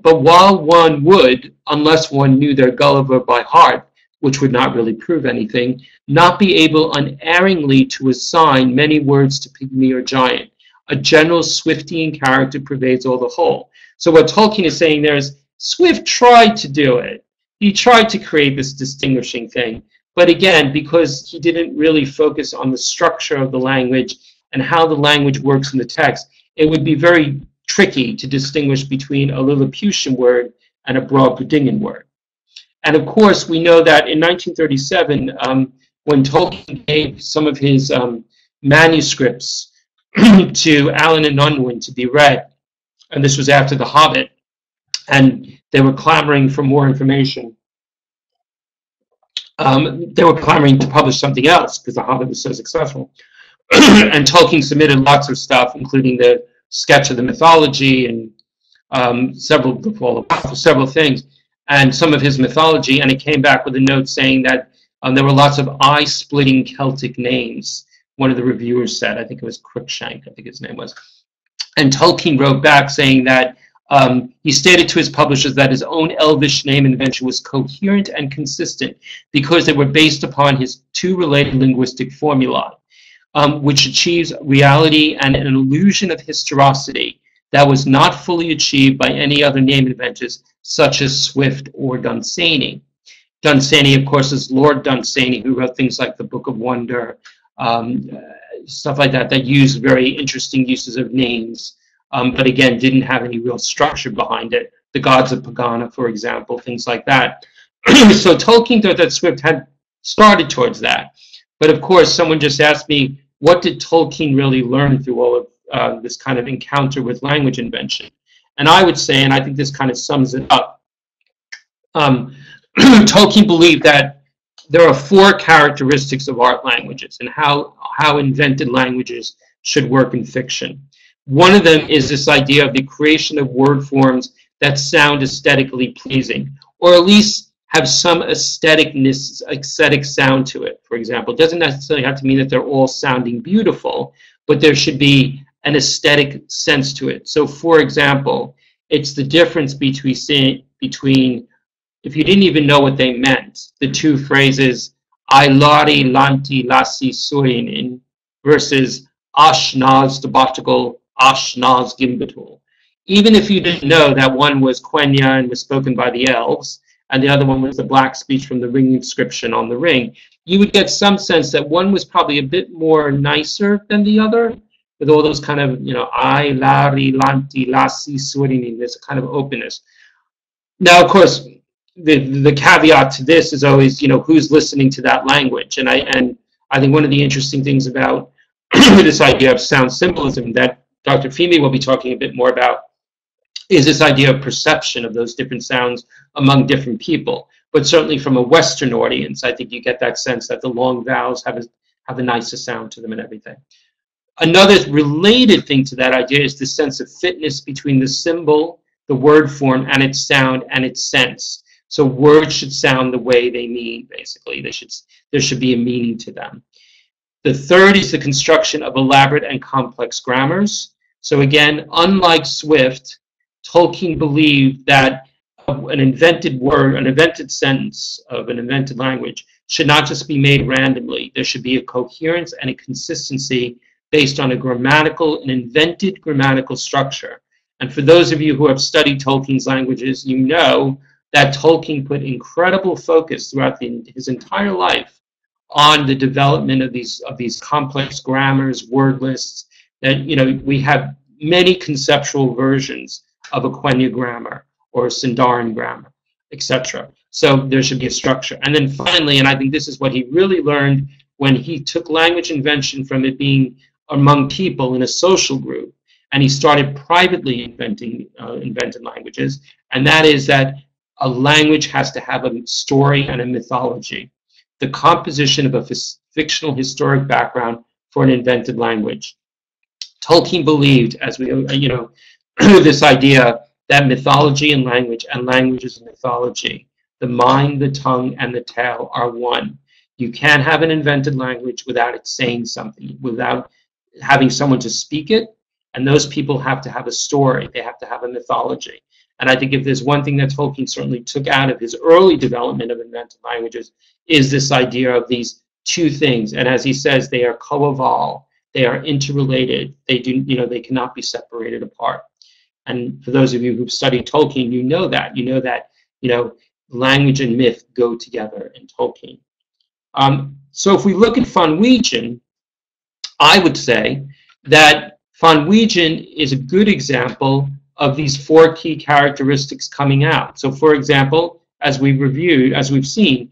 but while one would, unless one knew their Gulliver by heart, which would not really prove anything, not be able unerringly to assign many words to pygmy or giant. A general Swiftian character pervades all the whole. So what Tolkien is saying there is, Swift tried to do it. He tried to create this distinguishing thing. But again, because he didn't really focus on the structure of the language and how the language works in the text, it would be very tricky to distinguish between a Lilliputian word and a Brobdingnagian word. And of course, we know that in nineteen thirty-seven, um, when Tolkien gave some of his um, manuscripts to Allen and Unwin to be read, and this was after The Hobbit, and they were clamoring for more information. Um, they were clamoring to publish something else because The Hobbit was so successful. And Tolkien submitted lots of stuff, including the sketch of the mythology and um, several, well, several things, and some of his mythology, and it came back with a note saying that um, there were lots of eye-splitting Celtic names. One of the reviewers said, I think it was Cruikshank, I think his name was. And Tolkien wrote back saying that um, he stated to his publishers that his own Elvish name invention was coherent and consistent because they were based upon his two related linguistic formulae, um, which achieves reality and an illusion of historicity that was not fully achieved by any other name inventors, such as Swift or Dunsany. Dunsany, of course, is Lord Dunsany, who wrote things like the Book of Wonder, um, uh, stuff like that, that used very interesting uses of names, um, but again, didn't have any real structure behind it. The Gods of Pegana, for example, things like that. So Tolkien thought that Swift had started towards that. But of course, someone just asked me, what did Tolkien really learn through all of Uh, this kind of encounter with language invention? And I would say, and I think this kind of sums it up, um, Tolkien believed that there are four characteristics of art languages and how, how invented languages should work in fiction. One of them is this idea of the creation of word forms that sound aesthetically pleasing, or at least have some aestheticness, aesthetic sound to it, for example. It doesn't necessarily have to mean that they're all sounding beautiful, but there should be an aesthetic sense to it. So, for example, it's the difference between, between, if you didn't even know what they meant, the two phrases, I lari lanti lasi soinin, versus ash nas debatical, ash nas gimbatul. Even if you didn't know that one was Quenya and was spoken by the elves, and the other one was the black speech from the ring inscription on the ring, you would get some sense that one was probably a bit more nicer than the other, with all those kind of, you know, I, lari, lanti, lasi, surini, this kind of openness. Now, of course, the, the caveat to this is always, you know, who's listening to that language? And I, and I think one of the interesting things about this idea of sound symbolism that Doctor Fehmy will be talking a bit more about is this idea of perception of those different sounds among different people. But certainly from a Western audience, I think you get that sense that the long vowels have a, have a nicer sound to them and everything. Another related thing to that idea is the sense of fitness between the symbol, the word form, and its sound and its sense. So words should sound the way they mean, basically. They should, there should be a meaning to them. The third is the construction of elaborate and complex grammars. So again, unlike Swift, Tolkien believed that an invented word, an invented sentence of an invented language should not just be made randomly. There should be a coherence and a consistency based on a grammatical, an invented grammatical structure. And for those of you who have studied Tolkien's languages, you know that Tolkien put incredible focus throughout the, his entire life on the development of these, of these complex grammars, word lists, that, you know, we have many conceptual versions of a Quenya grammar or a Sindarin grammar, et cetera. So there should be a structure. And then finally, and I think this is what he really learned when he took language invention from it being among people in a social group, and he started privately inventing uh, invented languages, and that is that a language has to have a story and a mythology. The composition of a fictional historic background for an invented language. Tolkien believed, as we, you know, this idea that mythology and language, and language is mythology. The mind, the tongue, and the tail are one. You can't have an invented language without it saying something, without having someone to speak it, and those people have to have a story. They have to have a mythology. And I think if there's one thing that Tolkien certainly took out of his early development of invented languages is this idea of these two things. And as he says, they are coeval. They are interrelated. They do, you know, they cannot be separated apart. And for those of you who've studied Tolkien, you know that. You know that, you know, language and myth go together in Tolkien. Um, so if we look at Fonweghian, I would say that Fonweghian is a good example of these four key characteristics coming out. So for example, as we've reviewed, as we've seen,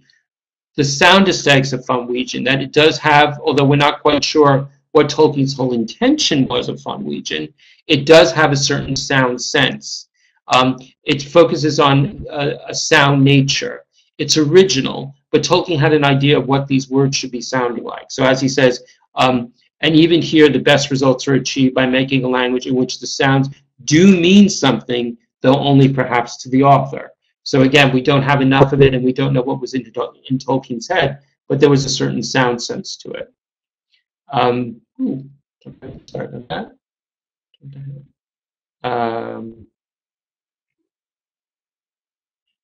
the sound aesthetics of Fonweghian, that it does have, although we're not quite sure what Tolkien's whole intention was of Fonweghian, it does have a certain sound sense. Um, it focuses on a, a sound nature. It's original, but Tolkien had an idea of what these words should be sounding like. So as he says, um, and even here the best results are achieved by making a language in which the sounds do mean something, though only perhaps to the author. So again, we don't have enough of it, and we don't know what was in, in Tolkien's head, but there was a certain sound sense to it. Um, ooh, sorry about that. Um,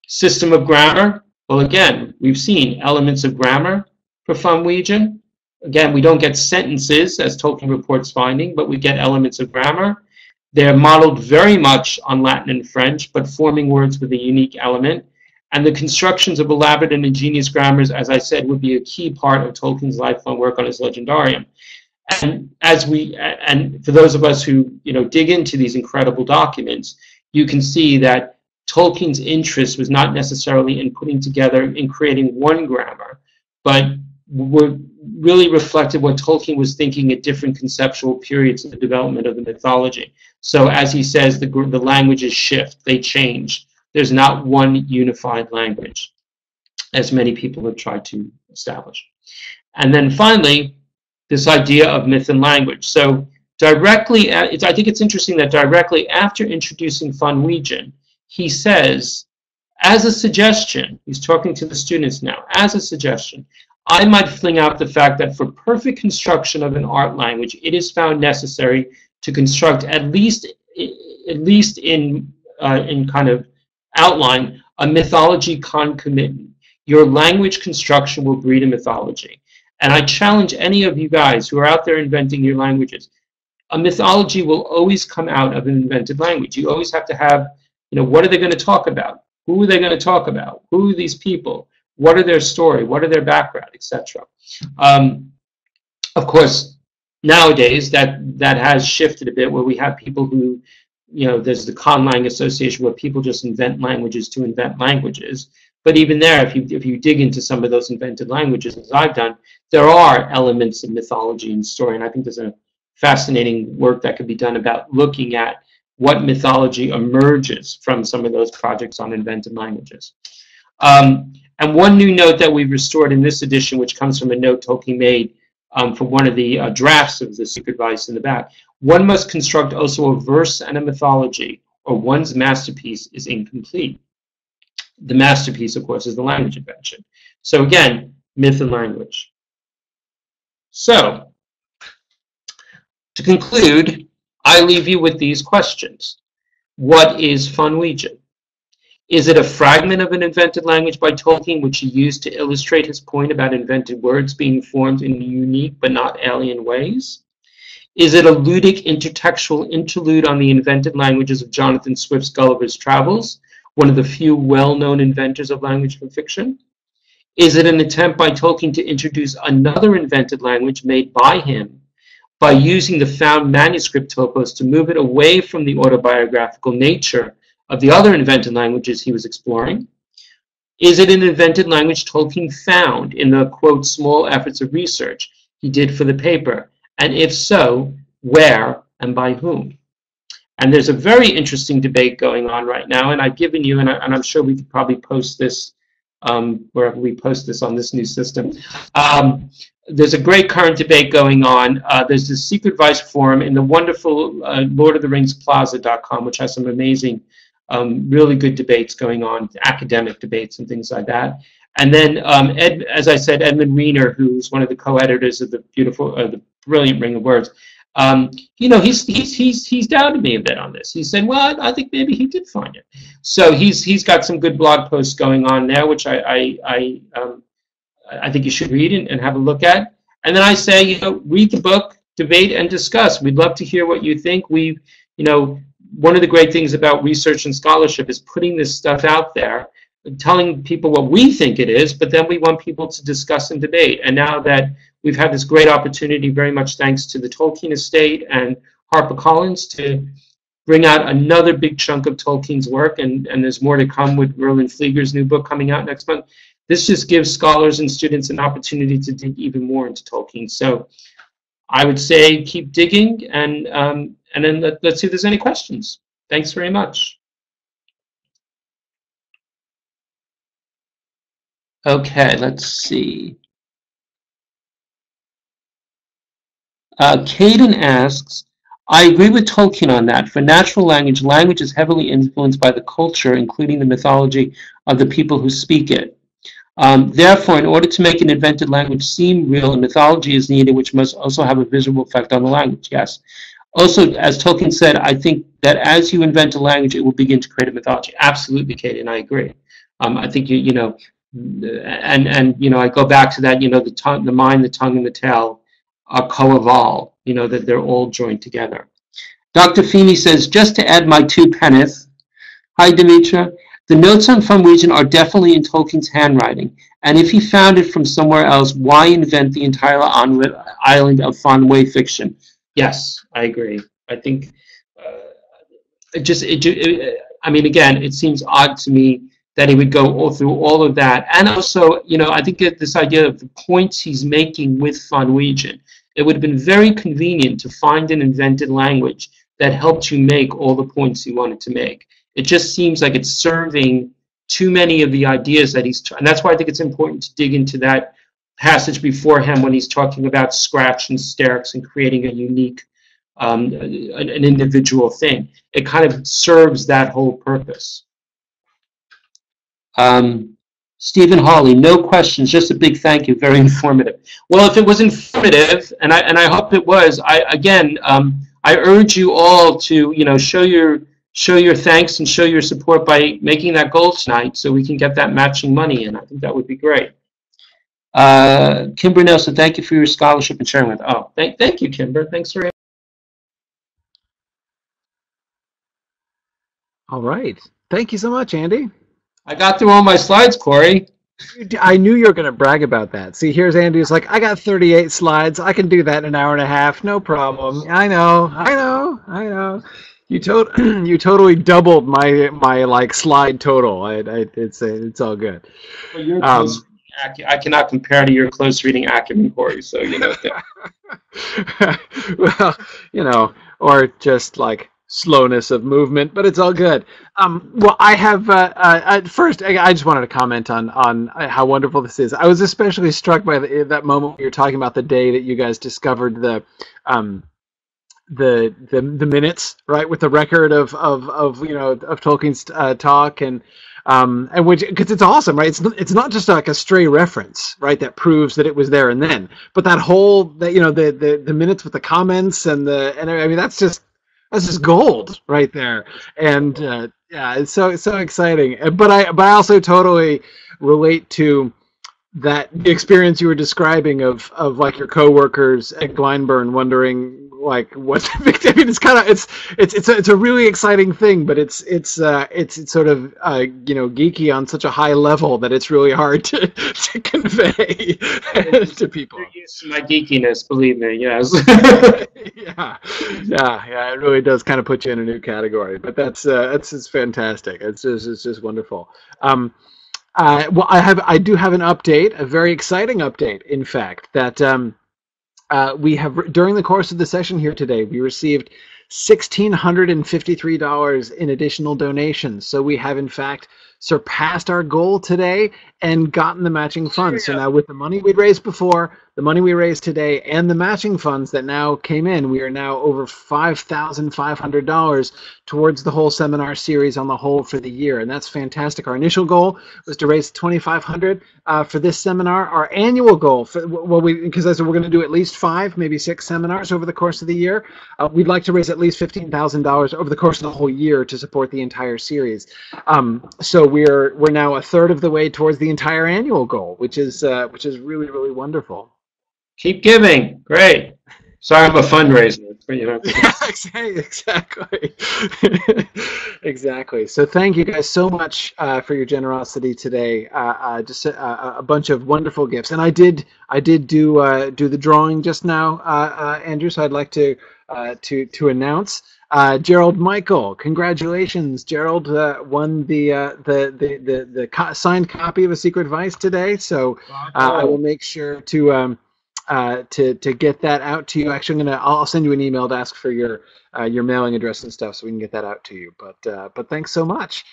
system of grammar. Well, again, we've seen elements of grammar for Fenwegian. Again, we don't get sentences, as Tolkien reports finding, but we get elements of grammar. They're modeled very much on Latin and French, but forming words with a unique element. And the constructions of elaborate and ingenious grammars, as I said, would be a key part of Tolkien's lifelong work on his legendarium. And as we, and for those of us who, you know, dig into these incredible documents, you can see that Tolkien's interest was not necessarily in putting together, in creating one grammar, but were really reflected what Tolkien was thinking at different conceptual periods of the development of the mythology. So as he says, the, the languages shift, they change. There's not one unified language, as many people have tried to establish. And then finally, this idea of myth and language. So directly, I think it's interesting that directly after introducing Fenwegian, he says, as a suggestion, he's talking to the students now, as a suggestion, I might fling out the fact that for perfect construction of an art language, it is found necessary to construct at least, at least in, uh, in kind of outline, a mythology concomitant. Your language construction will breed a mythology. And I challenge any of you guys who are out there inventing your languages, a mythology will always come out of an invented language. You always have to have, you know, what are they going to talk about? Who are they going to talk about? Who are these people? What are their story? What are their background, et cetera. Um, of course, nowadays that that has shifted a bit, where we have people who, you know, there's the Conlang Association where people just invent languages to invent languages. But even there, if you if you dig into some of those invented languages, as I've done, there are elements of mythology and story. And I think there's a fascinating work that could be done about looking at what mythology emerges from some of those projects on invented languages. Um, And one new note that we've restored in this edition, which comes from a note Tolkien made um, from one of the uh, drafts of the Secret Vice in the back, one must construct also a verse and a mythology, or one's masterpiece is incomplete. The masterpiece, of course, is the language invention. So again, myth and language. So, to conclude, I leave you with these questions. What is Fenwegian? Is it a fragment of an invented language by Tolkien, which he used to illustrate his point about invented words being formed in unique but not alien ways? Is it a ludic intertextual interlude on the invented languages of Jonathan Swift's Gulliver's Travels, one of the few well-known inventors of language from fiction? Is it an attempt by Tolkien to introduce another invented language made by him by using the found manuscript topos to move it away from the autobiographical nature of the other invented languages he was exploring? Is it an invented language Tolkien found in the, quote, small efforts of research he did for the paper? And if so, where and by whom? And there's a very interesting debate going on right now, and I've given you, and, I, and I'm sure we could probably post this um, wherever we post this on this new system. Um, there's a great current debate going on. Uh, there's the Secret Vice Forum in the wonderful uh, Lord of the Rings Plaza dot com, which has some amazing Um, really good debates going on, academic debates and things like that. And then, um, Ed, as I said, Edmund Reiner, who's one of the co-editors of the beautiful, uh, the brilliant Ring of Words, um, you know, he's he's he's he's doubted me a bit on this. He said, "Well, I, I think maybe he did find it." So he's he's got some good blog posts going on there, which I I I, um, I think you should read and, and have a look at. And then I say, you know, read the book, debate and discuss. We'd love to hear what you think. We've, you know. One of the great things about research and scholarship is putting this stuff out there, telling people what we think it is, but then we want people to discuss and debate. And now that we've had this great opportunity, very much thanks to the Tolkien Estate and HarperCollins, to bring out another big chunk of Tolkien's work, and, and there's more to come with Roland Fleeger's new book coming out next month. This just gives scholars and students an opportunity to dig even more into Tolkien. So I would say keep digging, and um, and then let, let's see if there's any questions. Thanks very much. Okay, let's see. Uh, Caden asks, I agree with Tolkien on that. For natural language, language is heavily influenced by the culture, including the mythology of the people who speak it. Um, therefore, in order to make an invented language seem real, a mythology is needed, which must also have a visual effect on the language. Yes. Also, as Tolkien said, I think that as you invent a language, it will begin to create a mythology. Absolutely, Caden, I agree. Um, I think, you, you know, and, and, you know, I go back to that, you know, the tongue, the mind, the tongue, and the tail are coeval, you know, that they're all joined together. Doctor Feeney says, just to add my two penneth. Hi, Demetra. The notes on From Region are definitely in Tolkien's handwriting, and if he found it from somewhere else, why invent the entire island of Fonway fiction? Yes, I agree. I think, uh, it just, it, it, I mean, again, it seems odd to me that he would go all through all of that. And also, you know, I think that this idea of the points he's making with Fonwegin, it would have been very convenient to find an invented language that helped you make all the points you wanted to make. It just seems like it's serving too many of the ideas that he's trying. And that's why I think it's important to dig into that passage before him when he's talking about scratch and sterics and creating a unique, um, an, an individual thing. It kind of serves that whole purpose. Um, Stephen Hawley, no questions, just a big thank you, very informative. Well, if it was informative, and I, and I hope it was, I, again, um, I urge you all to, you know, show your, show your thanks and show your support by making that goal tonight so we can get that matching money in. I think that would be great. Uh, Kimber Nelson, thank you for your scholarship and sharing with us. Oh, thank, thank you, Kimber. Thanks very much. All right. Thank you so much, Andy. I got through all my slides, Corey. I knew you were going to brag about that. See, here's Andy who's like, I got thirty-eight slides. I can do that in an hour and a half. No problem. I know. I know. I know. You tot you totally doubled my my like slide total. I, I, it's it's all good. Well, your close um, reading, I cannot compare to your close reading acumen, Corey. So you know. Well, you know, or just like slowness of movement, but it's all good. Um, well, I have uh, uh, first. I, I just wanted to comment on on how wonderful this is. I was especially struck by the, that moment when you were talking about the day that you guys discovered the. Um, The, the the minutes, right, with the record of of, of you know of Tolkien's uh, talk, and um and which, because it's awesome, right? It's it's not just like a stray reference, right, that proves that it was there and then, but that whole that you know the the the minutes with the comments and the and I mean that's just that's just gold right there, and uh, yeah, it's so it's so exciting. But I but I also totally relate to that the experience you were describing of of like your coworkers at Glyndebourne wondering like what the big deal. I mean, it's kind of it's it's it's a, it's a really exciting thing, but it's it's uh, it's, it's sort of uh, you know geeky on such a high level that it's really hard to, to convey to people. You're used to my geekiness, believe me. Yes. yeah, yeah, yeah. It really does kind of put you in a new category, but that's uh, that's it's fantastic. It's just it's just wonderful. Um, Uh, well, I have I do have an update, a very exciting update, in fact, that um, uh, we have during the course of the session here today, we received one thousand six hundred fifty-three dollars in additional donations. So we have in fact surpassed our goal today and gotten the matching funds. So now with the money we raised before, the money we raised today, and the matching funds that now came in, we are now over five thousand five hundred dollars towards the whole seminar series on the whole for the year, and that's fantastic. Our initial goal was to raise twenty-five hundred dollars uh, for this seminar. Our annual goal, for, well, we because I said we're going to do at least five, maybe six seminars over the course of the year. Uh, we'd like to raise at least fifteen thousand dollars over the course of the whole year to support the entire series. Um, so we're we're now a third of the way towards the entire annual goal, which is uh, which is really really wonderful. Keep giving, great. Sorry, I'm a fundraiser. But, you know. Yeah, exactly, exactly. So thank you guys so much uh, for your generosity today. Uh, uh, just a, a, a bunch of wonderful gifts, and I did, I did do uh, do the drawing just now, uh, uh, Andrew. So I'd like to uh, to to announce uh, Gerald Michael. Congratulations, Gerald uh, won the, uh, the the the the co signed copy of A Secret Vice today. So uh, I will make sure to. Um, uh, to to get that out to you. Actually, I'm gonna I'll send you an email to ask for your uh, your mailing address and stuff so we can get that out to you. But uh, but thanks so much.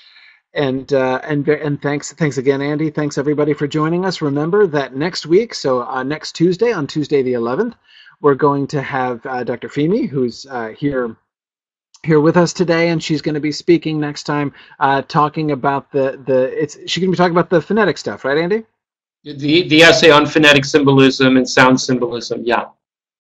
And uh, and and thanks thanks again, Andy. Thanks everybody for joining us. Remember that next week, so uh, next Tuesday, on Tuesday the eleventh, we're going to have uh, Doctor Fehmy, who's uh, here here with us today, and she's going to be speaking next time, uh, talking about the the it's she's going to be talking about the phonetic stuff, right, Andy? The the essay on phonetic symbolism and sound symbolism. Yeah.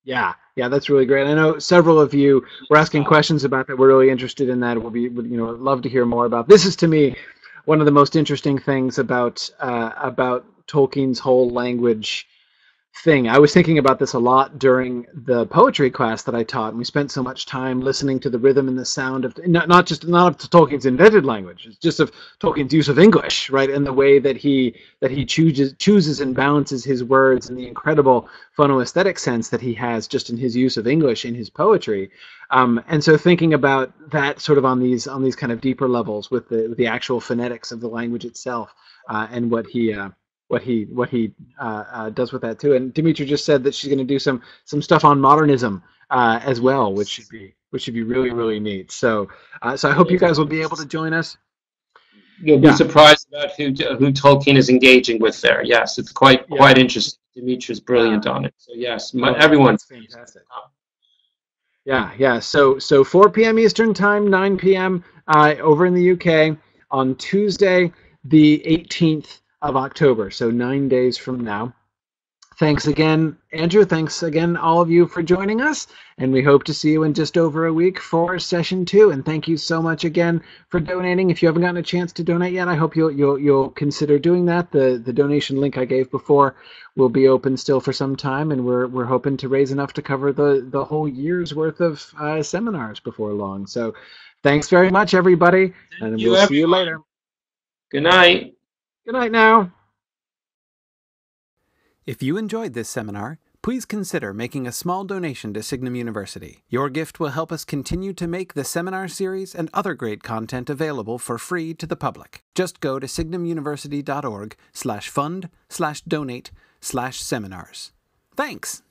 Yeah. Yeah, that's really great. I know several of you were asking questions about that. We're really interested in that. We'll be, you know, love to hear more about. This is to me one of the most interesting things about uh, about Tolkien's whole language thing. I was thinking about this a lot during the poetry class that I taught, and we spent so much time listening to the rhythm and the sound of not not just not of Tolkien's invented language, it's just of Tolkien's use of English, right, and the way that he that he chooses chooses and balances his words, and the incredible phonoaesthetic sense that he has just in his use of English in his poetry. Um, and so thinking about that sort of on these on these kind of deeper levels with the with the actual phonetics of the language itself, uh, and what he. Uh, what he what he uh, uh, does with that too. And Demetra just said that she's going to do some some stuff on modernism uh, as well, which should be which should be really really neat. So uh, so I hope you guys will be able to join us. You'll be yeah. surprised about who who Tolkien is engaging with there. Yes, it's quite yeah. quite interesting. Demetra's brilliant yeah. on it. So yes, my, oh, everyone. That's fantastic. Yeah, yeah. So so four P M Eastern time, nine P M Uh, over in the U K on Tuesday the eighteenth. Of October, so nine days from now. Thanks again, Andrew. Thanks again, all of you, for joining us, and we hope to see you in just over a week for session two. And thank you so much again for donating. If you haven't gotten a chance to donate yet, I hope you'll you'll, you'll consider doing that. The the donation link I gave before will be open still for some time, and we're we're hoping to raise enough to cover the the whole year's worth of uh, seminars before long. So, thanks very much, everybody, and we'll see you later. Good night. Good night now. If you enjoyed this seminar, please consider making a small donation to Signum University. Your gift will help us continue to make the seminar series and other great content available for free to the public. Just go to signum university dot org slash fund slash donate slash seminars. Thanks!